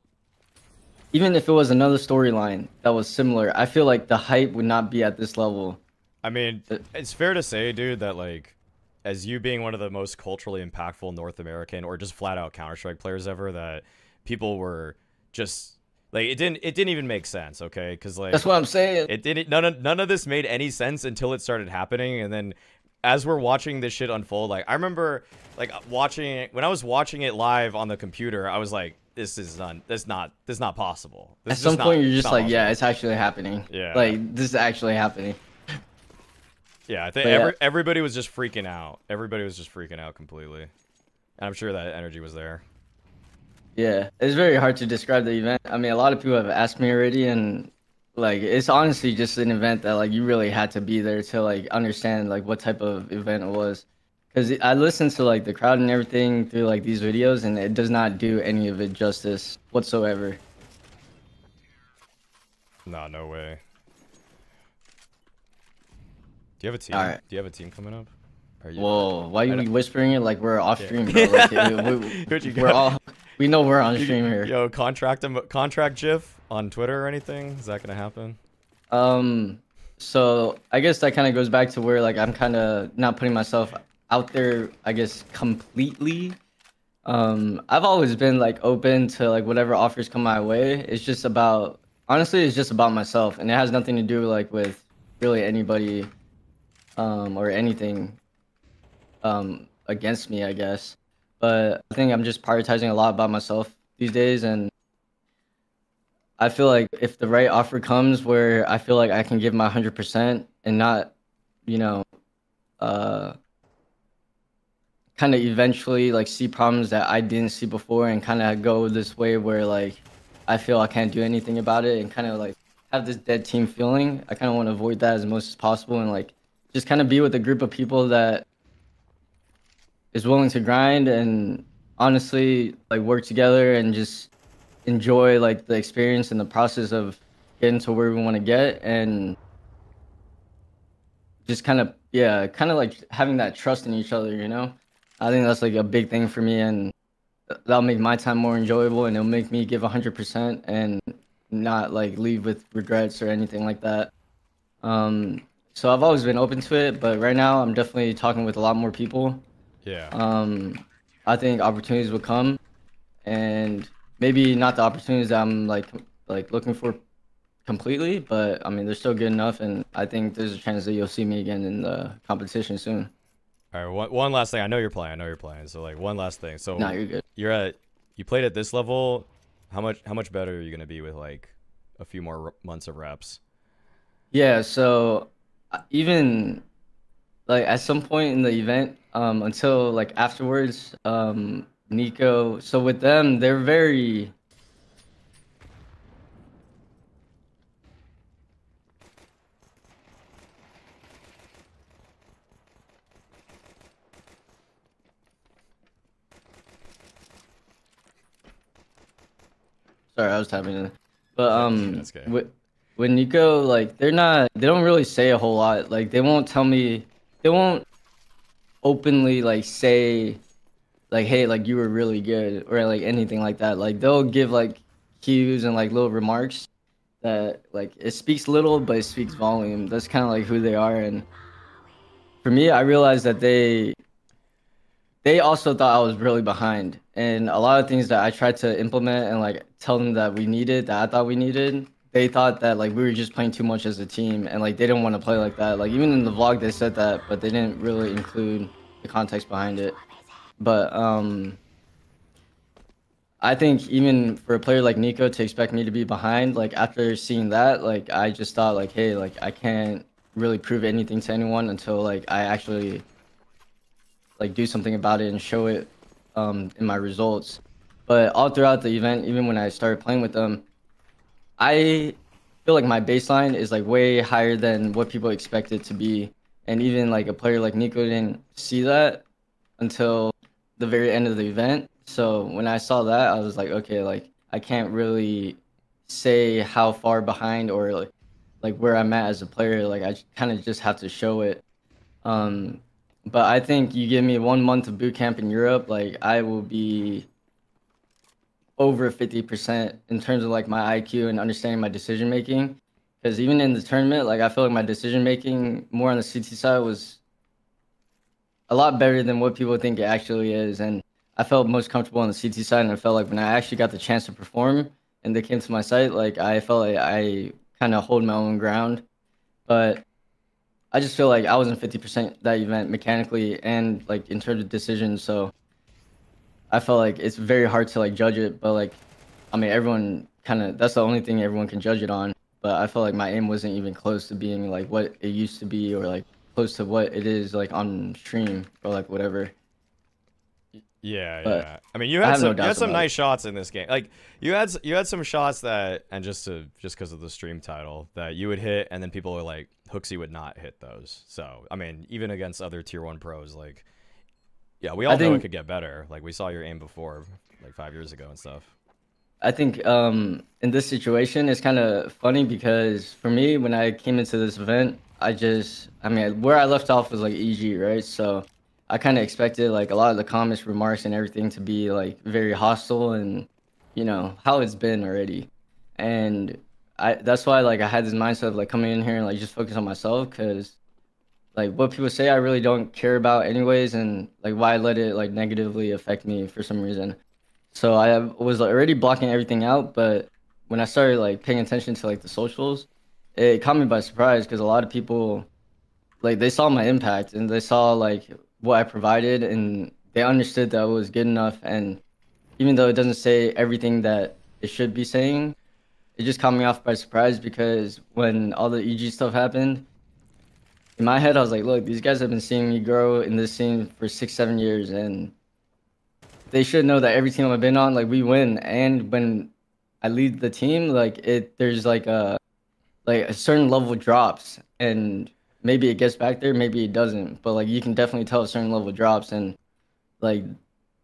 even if it was another storyline that was similar, I feel like the hype would not be at this level. I mean, it's fair to say, dude, that like as you being one of the most culturally impactful North American or just flat out Counter-Strike players ever, that people were just like, it didn't even make sense, okay? Because like that's what I'm saying. It didn't. None of this made any sense until it started happening, and then as we're watching this shit unfold, like I remember like when I was watching it live on the computer, I was like, this is not possible. At some point, you're just like, yeah, it's actually happening. Yeah, like this is actually happening. Yeah, I think everybody was just freaking out. Everybody was just freaking out completely, and I'm sure that energy was there. Yeah, it's very hard to describe the event. I mean, a lot of people have asked me already, and like, it's honestly just an event that like you really had to be there to like understand like what type of event it was. Because I listened to like the crowd and everything through like these videos, and it does not do any of it justice whatsoever. Nah, no way. Do you have a team? All right. Do you have a team coming up? Whoa, why are you whispering it like we're off stream, bro? Like, we know we're on stream here. Yo, contract GIF on Twitter or anything? Is that gonna happen? So I guess that kind of goes back to where like I'm kind of not putting myself out there, I guess, completely. I've always been like open to like whatever offers come my way. It's just about, honestly, it's just about myself, and it has nothing to do like with really anybody or anything against me, I guess. But I think I'm just prioritizing a lot about myself these days, and I feel like if the right offer comes where I feel like I can give my 100% and not, you know, kind of eventually like see problems that I didn't see before and kind of go this way where like I feel I can't do anything about it and kind of like have this dead team feeling, I kind of want to avoid that as much as possible, and like just kind of be with a group of people that is willing to grind and honestly like work together and just enjoy like the experience and the process of getting to where we want to get, and just kind of, yeah, kind of like having that trust in each other, you know? I think that's like a big thing for me, and that'll make my time more enjoyable, and it'll make me give 100% and not like leave with regrets or anything like that. So I've always been open to it, but right now I'm definitely talking with a lot more people. Yeah. I think opportunities will come, and maybe not the opportunities that I'm like looking for completely, but I mean they're still good enough, and I think there's a chance that you'll see me again in the competition soon. All right, one last thing. I know you're playing. So like one last thing. So no, you're good. You played at this level. How much better are you gonna be with like a few more months of reps? Yeah. So even like at some point in the event, until like afterwards, Niko. So with them, they're very. Sorry, I was tapping in. But okay. With Niko, like they don't really say a whole lot. Like they won't tell me, they won't openly like say, like hey, like you were really good or like anything like that. Like they'll give like cues and like little remarks that like it speaks little but it speaks volume. That's kind of like who they are. And for me, I realized that they also thought I was really behind. And a lot of things that I tried to implement and like tell them that we needed, that I thought we needed, they thought that like we were just playing too much as a team and like they didn't want to play like that. Like even in the vlog they said that, but they didn't really include the context behind it. But I think even for a player like Niko to expect me to be behind, like after seeing that, like I just thought like, hey, like I can't really prove anything to anyone until like I actually like do something about it and show it in my results. But all throughout the event, even when I started playing with them, I feel like my baseline is like way higher than what people expect it to be. And even like a player like Niko didn't see that until the very end of the event. So when I saw that, I was like, okay, like I can't really say how far behind or like where I'm at as a player. Like I kind of just have to show it. But I think you give me 1 month of boot camp in Europe, like I will be over 50% in terms of like my IQ and understanding my decision making. Because even in the tournament, like I feel like my decision making more on the CT side was a lot better than what people think it actually is. And I felt most comfortable on the CT side, and I felt like when I actually got the chance to perform and they came to my site, like I felt like I kind of hold my own ground. But I just feel like I wasn't 50% that event mechanically and like in terms of decisions. So I felt like it's very hard to like judge it, but like, I mean, everyone kind of, that's the only thing everyone can judge it on. But I felt like my aim wasn't even close to being like what it used to be or like close to what it is like on stream or like whatever. Yeah, but yeah. I mean, you had some nice shots in this game. Like you had some shots that, and just because of the stream title, that you would hit, and then people are like, Hooxi would not hit those. So I mean, even against other tier 1 pros, like, yeah, we all know it could get better. Like we saw your aim before, like 5 years ago and stuff. I think in this situation, it's kind of funny because for me, when I came into this event, I mean, where I left off was like EG, right? So I kind of expected like a lot of the comments, remarks, and everything to be like very hostile and, you know, how it's been already. And that's why like I had this mindset of like coming in here and like just focus on myself, because like what people say I really don't care about anyways, and like why let it like negatively affect me for some reason. So I was already blocking everything out, but when I started like paying attention to like the socials, it caught me by surprise because a lot of people like they saw my impact and they saw like what I provided, and they understood that it was good enough. And even though it doesn't say everything that it should be saying, it just caught me off by surprise because when all the EG stuff happened, in my head I was like, look, these guys have been seeing me grow in this scene for 6-7 years, and they should know that every team I've been on, like we win. And when I lead the team, like there's like a certain level drops, and maybe it gets back there, maybe it doesn't, but like you can definitely tell a certain level drops. And like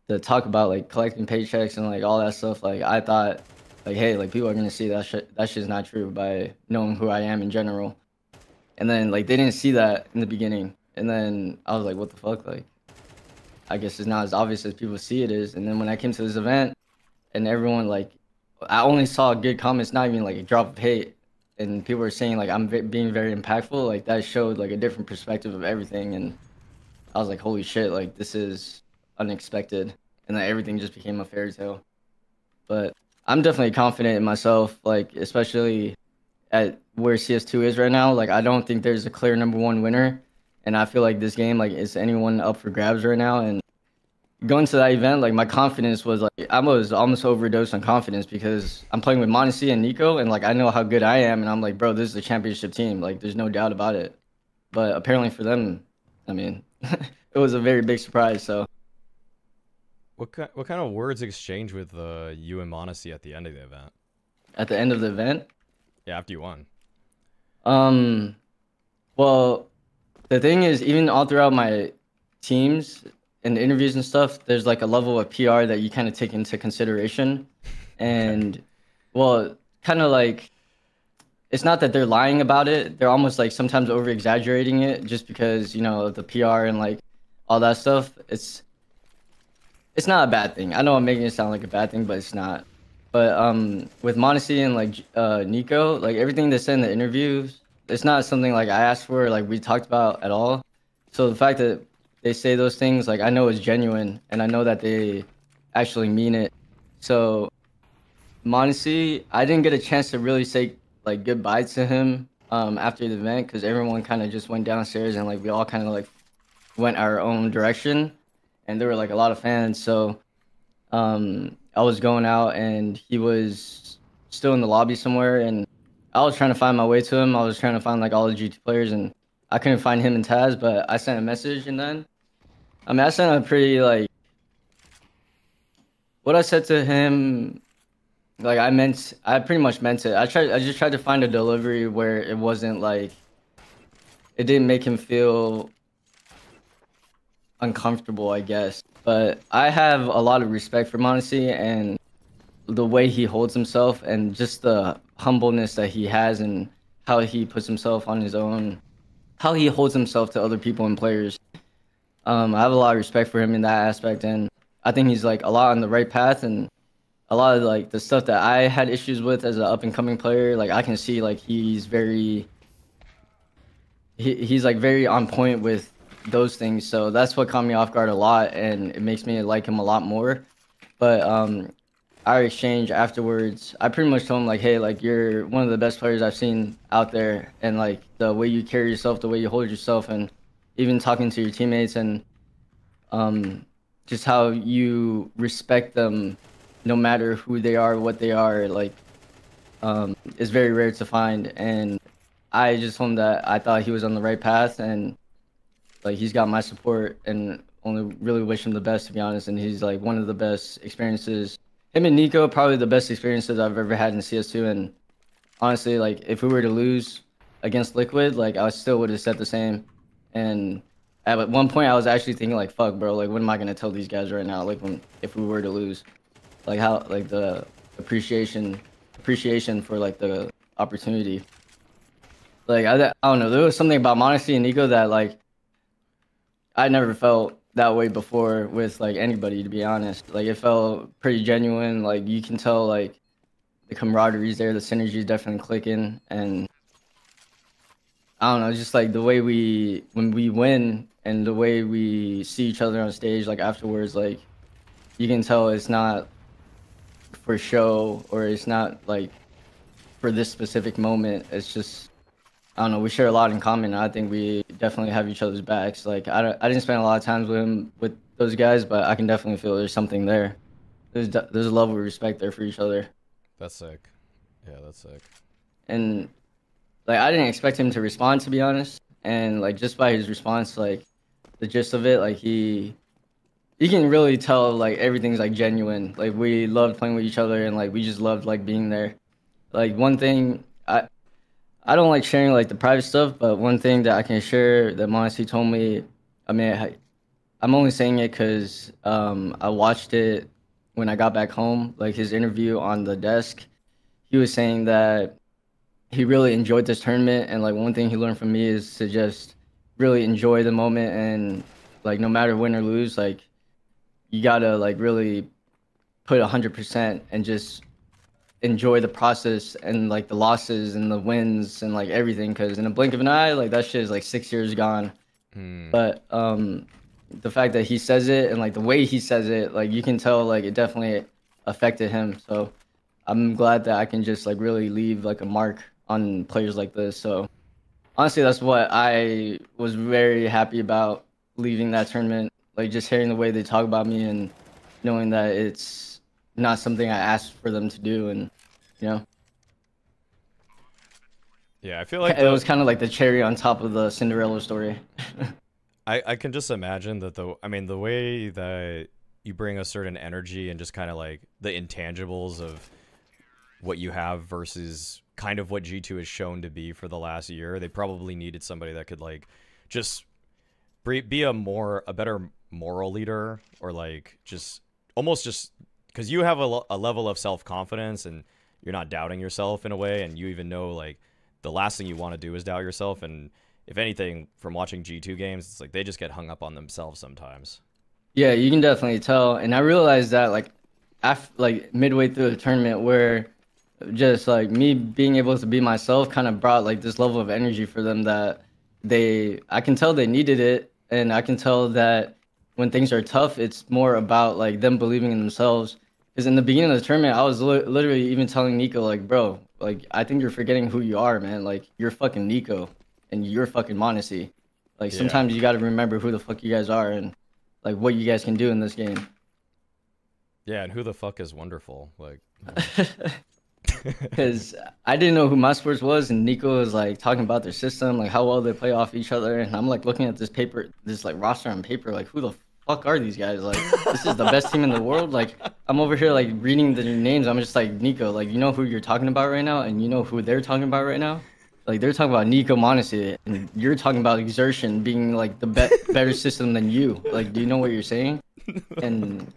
the talk about like collecting paychecks and like all that stuff, like I thought like, hey, like people are gonna see that shit. That shit's not true by knowing who I am in general. And then like they didn't see that in the beginning, and then I was like, what the fuck? Like I guess it's not as obvious as people see it is. And then when I came to this event, and everyone like, I only saw good comments, not even like a drop of hate. And people were saying like I'm being very impactful. Like that showed like a different perspective of everything, and I was like, holy shit! Like this is unexpected, and then everything just became a fairy tale. But I'm definitely confident in myself, like especially at where CS2 is right now. Like I don't think there's a clear number 1 winner, And I feel like this game, like, it's anyone up for grabs right now. And going to that event, like, my confidence was, like, I was almost overdosed on confidence because I'm playing with m0NESY and Niko, and, like, I know how good I am, and I'm like, bro, this is a championship team. Like, there's no doubt about it. But apparently for them, I mean, it was a very big surprise, so. What kind of words exchange with you and m0NESY at the end of the event? At the end of the event? Yeah, after you won. Well, the thing is, even all throughout my teams and interviews and stuff, there's like a level of PR that you kind of take into consideration. And, well, kind of like, it's not that they're lying about it. They're almost like sometimes over-exaggerating it just because, you know, of the PR and like all that stuff. It's not a bad thing. I know I'm making it sound like a bad thing, but it's not. But with m0NESY and like Niko, like everything they said in the interviews, it's not something like I asked for or like we talked about at all. So the fact that they say those things, like I know it's genuine and I know that they actually mean it. So m0NESY, I didn't get a chance to really say like goodbye to him after the event because everyone kind of just went downstairs and like we all kind of like went our own direction, and there were like a lot of fans. So I was going out and he was still in the lobby somewhere, and I was trying to find my way to him. I was trying to find like all the G2 players, and I couldn't find him and Taz, but I sent a message. And then I sent a pretty like what I said to him, like I pretty much meant it. I just tried to find a delivery where it wasn't like, it didn't make him feel uncomfortable, I guess. But I have a lot of respect for m0NESY and the way he holds himself and just the humbleness that he has and how he puts himself on his own, how he holds himself to other people and players. I have a lot of respect for him in that aspect, and I think he's like a lot on the right path, and a lot of like the stuff that I had issues with as an up-and-coming player, like I can see like he's like very on point with those things. So that's what caught me off guard a lot, and it makes me like him a lot more. But our exchange afterwards, I pretty much told him like, hey, like you're one of the best players I've seen out there, and like the way you carry yourself, the way you hold yourself, and even talking to your teammates, and just how you respect them no matter who they are, what they are, like is very rare to find. And I just told him that I thought he was on the right path, and like he's got my support, and only really wish him the best, to be honest. And he's like one of the best experiences. Him and Niko, probably the best experiences I've ever had in CS2. And honestly, like if we were to lose against Liquid, like I still would have said the same. And at one point I was actually thinking like, fuck bro, like what am I going to tell these guys right now? Like if we were to lose, like how, like the appreciation for like the opportunity. Like I don't know, there was something about m0NESY and Niko that like, I never felt that way before with like anybody, to be honest. Like it felt pretty genuine. Like you can tell like the camaraderie's there, the synergy is definitely clicking, and I don't know, just like the way when we win and the way we see each other on stage, like afterwards, like you can tell it's not for show or it's not like for this specific moment. It's just, I don't know, we share a lot in common. I think we definitely have each other's backs. Like I didn't spend a lot of time with those guys, but I can definitely feel there's something there. There's a level of respect there for each other. That's sick. Yeah, that's sick. And like I didn't expect him to respond, to be honest. And like just by his response, like the gist of it, like you can really tell like everything's like genuine. Like we loved playing with each other, and like we just loved like being there. Like one thing I don't like sharing like the private stuff, but one thing that I can share that m0NESY told me, I mean, I'm only saying it because I watched it when I got back home, like his interview on The Desk. He was saying that he really enjoyed this tournament, and like one thing he learned from me is to just really enjoy the moment, and like no matter win or lose, like you gotta like really put 100% and just enjoy the process and like the losses and the wins and like everything, because in a blink of an eye, like that shit is like 6 years gone. But the fact that he says it and like the way he says it, like you can tell like it definitely affected him. So I'm glad that I can just like really leave like a mark on players like this. So honestly, that's what I was very happy about leaving that tournament. Like, just hearing the way they talk about me and knowing that it's not something I asked for them to do, and, you know. Yeah, I feel like it was kind of like the cherry on top of the Cinderella story. I can just imagine that the way that you bring a certain energy and just kind of like the intangibles of what you have versus kind of what G2 has shown to be for the last year. They probably needed somebody that could like just be a better moral leader, or like just almost just because you have a level of self-confidence and you're not doubting yourself in a way, and you even know like the last thing you want to do is doubt yourself. And if anything, from watching G2 games, it's like they just get hung up on themselves sometimes. Yeah, you can definitely tell. And I realized that like after, like midway through the tournament, where just like me being able to be myself kind of brought like this level of energy for them that I can tell they needed it. And I can tell that when things are tough, it's more about like them believing in themselves. Because in the beginning of the tournament, I was literally even telling Niko, like, bro, like, I think you're forgetting who you are, man. Like, you're fucking Niko and you're fucking m0NESY. Like, yeah. Sometimes you got to remember who the fuck you guys are and like what you guys can do in this game. Yeah, and who the fuck is Wonderful? Like, because I didn't know who Mouse Sports was, and Niko was like talking about their system, like how well they play off each other, and I'm like looking at this like roster on paper, like who the fuck are these guys? Like this is the best team in the world. Like I'm over here like reading the names. I'm just like, Niko, like you know who you're talking about right now, and you know who they're talking about right now. Like they're talking about Niko m0NESY, and you're talking about Exertion being like the better system than you. Like, do you know what you're saying? And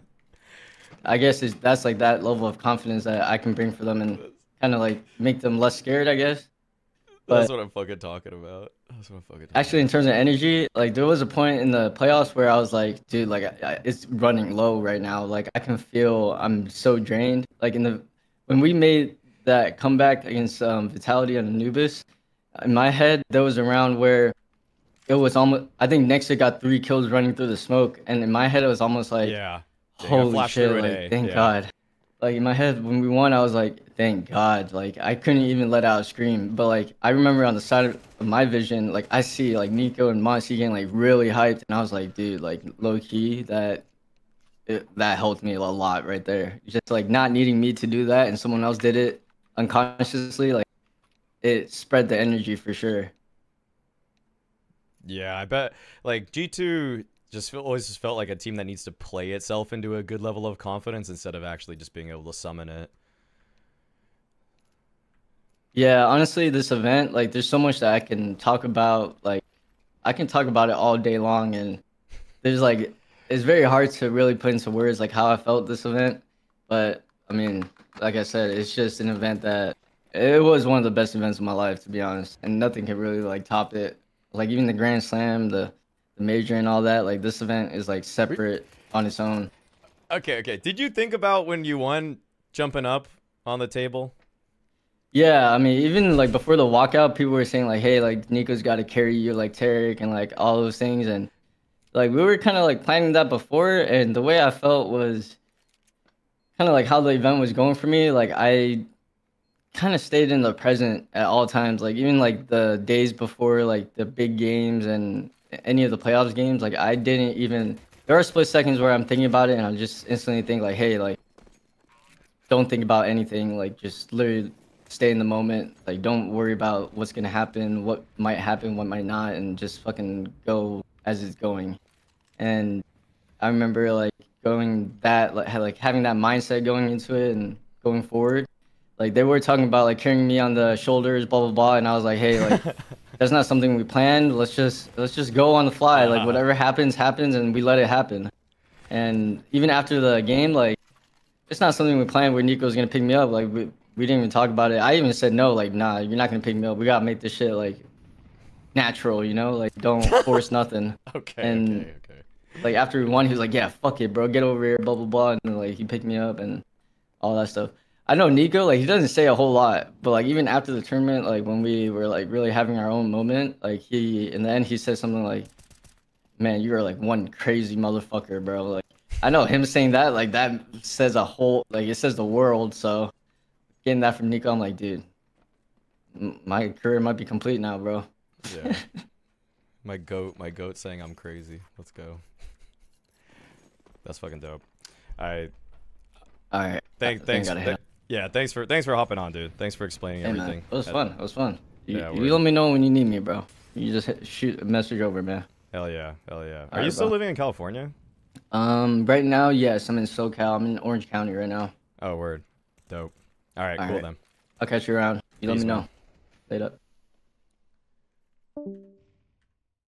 I guess that's like that level of confidence that I can bring for them and kind of like make them less scared, I guess. But that's what I'm fucking talking about. Actually, in terms of energy, like there was a point in the playoffs where I was like, dude, like it's running low right now. Like I can feel I'm so drained. Like when we made that comeback against Vitality and Anubis, in my head, there was a round where it was almost, I think Nexa got 3 kills running through the smoke. And in my head, it was almost like, yeah. Holy shit, like, thank God. Like, in my head, when we won, I was like, thank God. Like, I couldn't even let out a scream. But, like, I remember on the side of my vision, like, I see, like, Niko and m0NESY getting, like, really hyped. And I was like, dude, like, low-key, that helped me a lot right there. Just, like, not needing me to do that and someone else did it unconsciously, like, it spread the energy for sure. Yeah, I bet, like, G2... always felt like a team that needs to play itself into a good level of confidence instead of actually just being able to summon it. Yeah, honestly, this event, like, there's so much that I can talk about. Like, I can talk about it all day long, and there's, like, it's very hard to really put into words, like, how I felt this event. But, I mean, like I said, it's just an event that it was one of the best events of my life, to be honest, and nothing can really, like, top it. Like, even the Grand Slam, the major and all that, like this event is like separate on its own. Okay. Did you think about when you won jumping up on the table? Yeah, I mean, even like before the walkout, people were saying like, hey, like Nico's got to carry you like Tarek and like all those things. And like we were kind of like planning that before. And the way I felt was kind of like how the event was going for me. Like I kind of stayed in the present at all times. Like even like the days before like the big games and any of the playoffs games, like I didn't even, there are split seconds where I'm thinking about it and I just instantly think like, hey, like don't think about anything, like just literally stay in the moment, like don't worry about what's gonna happen, what might happen, what might not, and just fucking go as it's going. And I remember like going that, like having that mindset going into it and going forward. Like they were talking about like carrying me on the shoulders, blah blah blah, and I was like, hey, like that's not something we planned. Let's just go on the fly. Like whatever happens, happens, and we let it happen. And even after the game, like it's not something we planned where Nico's gonna pick me up. Like we didn't even talk about it. I even said no, like nah, you're not gonna pick me up. We gotta make this shit like natural, you know? Like don't force nothing. Okay. Like after we won, he was like, yeah, fuck it, bro, get over here, blah blah blah, and like he picked me up and all that stuff. I know Niko, like, he doesn't say a whole lot, but, like, even after the tournament, like, when we were, like, really having our own moment, like, in the end, he said something like, man, you are, like, one crazy motherfucker, bro. Like, I know him saying that, like, that says a whole, like, it says the world, so getting that from Niko, I'm like, dude, my career might be complete now, bro. Yeah. My goat saying I'm crazy. Let's go. That's fucking dope. All right. Thanks for hopping on, dude. Thanks for explaining everything. Man. It was fun. It was fun. You let me know when you need me, bro. You just shoot a message over, man. Hell yeah. Hell yeah. Are you still living in California? Right now, yes. I'm in SoCal. I'm in Orange County right now. Oh, word. Dope. All right. Cool then. I'll catch you around. You let me know. Later.